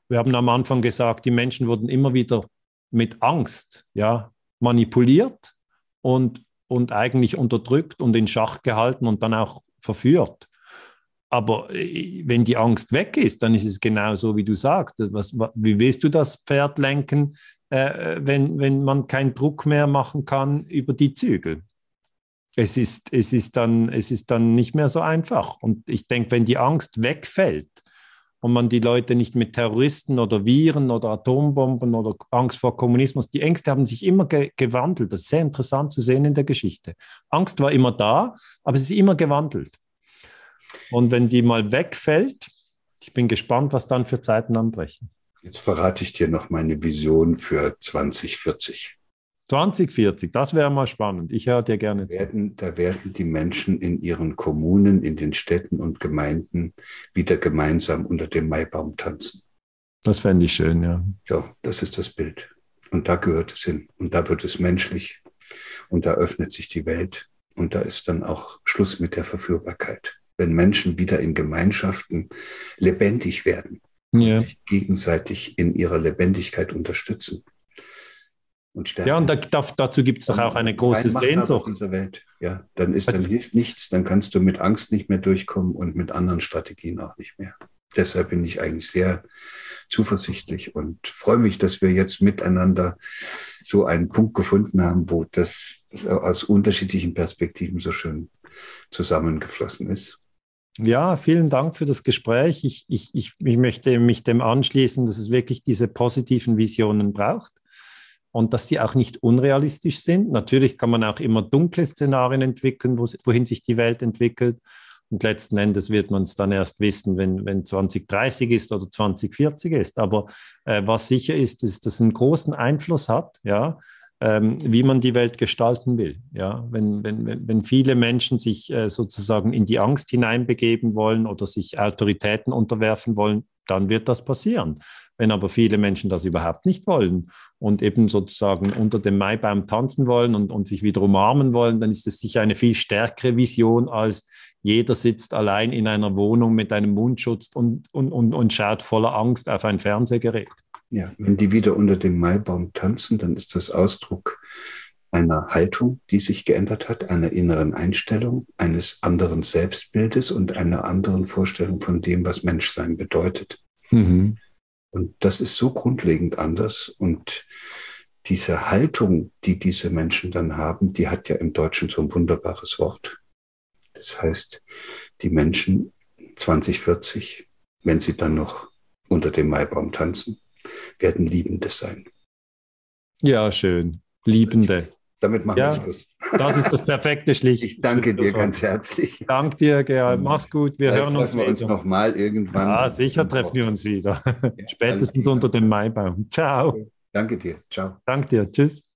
wir haben am Anfang gesagt, die Menschen wurden immer wieder mit Angst, ja, manipuliert und, und eigentlich unterdrückt und in Schach gehalten und dann auch verführt. Aber wenn die Angst weg ist, dann ist es genau so, wie du sagst. Was, wie willst du das Pferd lenken, äh, wenn, wenn man keinen Druck mehr machen kann über die Zügel? Es ist, es ist dann, es ist dann nicht mehr so einfach. Und ich denke, wenn die Angst wegfällt und man die Leute nicht mit Terroristen oder Viren oder Atombomben oder Angst vor Kommunismus, die Ängste haben sich immer ge- gewandelt. Das ist sehr interessant zu sehen in der Geschichte. Angst war immer da, aber es ist immer gewandelt. Und wenn die mal wegfällt, ich bin gespannt, was dann für Zeiten anbrechen. Jetzt verrate ich dir noch meine Vision für zwanzig vierzig. zwanzig vierzig, das wäre mal spannend. Ich höre dir gerne zu. Da werden, da werden die Menschen in ihren Kommunen, in den Städten und Gemeinden wieder gemeinsam unter dem Maibaum tanzen. Das fände ich schön, ja. Ja, das ist das Bild. Und da gehört es hin. Und da wird es menschlich. Und da öffnet sich die Welt. Und da ist dann auch Schluss mit der Verführbarkeit. Wenn Menschen wieder in Gemeinschaften lebendig werden, ja, sich gegenseitig in ihrer Lebendigkeit unterstützen. und sterben. Ja, und da, da, dazu gibt es doch auch eine große Sehnsucht. Dieser Welt. Ja, dann, ist, dann hilft nichts, dann kannst du mit Angst nicht mehr durchkommen und mit anderen Strategien auch nicht mehr. Deshalb bin ich eigentlich sehr zuversichtlich und freue mich, dass wir jetzt miteinander so einen Punkt gefunden haben, wo das aus unterschiedlichen Perspektiven so schön zusammengeflossen ist. Ja, vielen Dank für das Gespräch. Ich, ich, ich, ich möchte mich dem anschließen, dass es wirklich diese positiven Visionen braucht und dass die auch nicht unrealistisch sind. Natürlich kann man auch immer dunkle Szenarien entwickeln, wohin sich die Welt entwickelt. Und letzten Endes wird man es dann erst wissen, wenn, wenn zwanzig dreißig ist oder zwanzig vierzig ist. Aber äh, was sicher ist, ist, dass es einen großen Einfluss hat, ja, ähm, wie man die Welt gestalten will. Ja. Wenn, wenn, wenn viele Menschen sich äh, sozusagen in die Angst hineinbegeben wollen oder sich Autoritäten unterwerfen wollen, dann wird das passieren. Wenn aber viele Menschen das überhaupt nicht wollen und eben sozusagen unter dem Maibaum tanzen wollen und, und sich wieder umarmen wollen, dann ist es sicher eine viel stärkere Vision, als jeder sitzt allein in einer Wohnung mit einem Mundschutz und, und, und, und schaut voller Angst auf ein Fernsehgerät. Ja, wenn die wieder unter dem Maibaum tanzen, dann ist das Ausdruck einer Haltung, die sich geändert hat, einer inneren Einstellung, eines anderen Selbstbildes und einer anderen Vorstellung von dem, was Menschsein bedeutet. Mhm. Und das ist so grundlegend anders. Und diese Haltung, die diese Menschen dann haben, die hat ja im Deutschen so ein wunderbares Wort. Das heißt, die Menschen zwanzig vierzig, wenn sie dann noch unter dem Maibaum tanzen, werden Liebende sein. Ja, schön. Liebende. Damit machen ja, wir Schluss. Das ist das perfekte Schlicht. Ich danke dir ganz herzlich. Danke dir, Gerald. Mach's gut. Wir Vielleicht hören uns wieder. Treffen wir uns nochmal irgendwann. Ja, sicher treffen wir uns wieder. Ja, Spätestens unter dem Maibaum. Ciao. Danke dir. Ciao. Danke dir. Tschüss.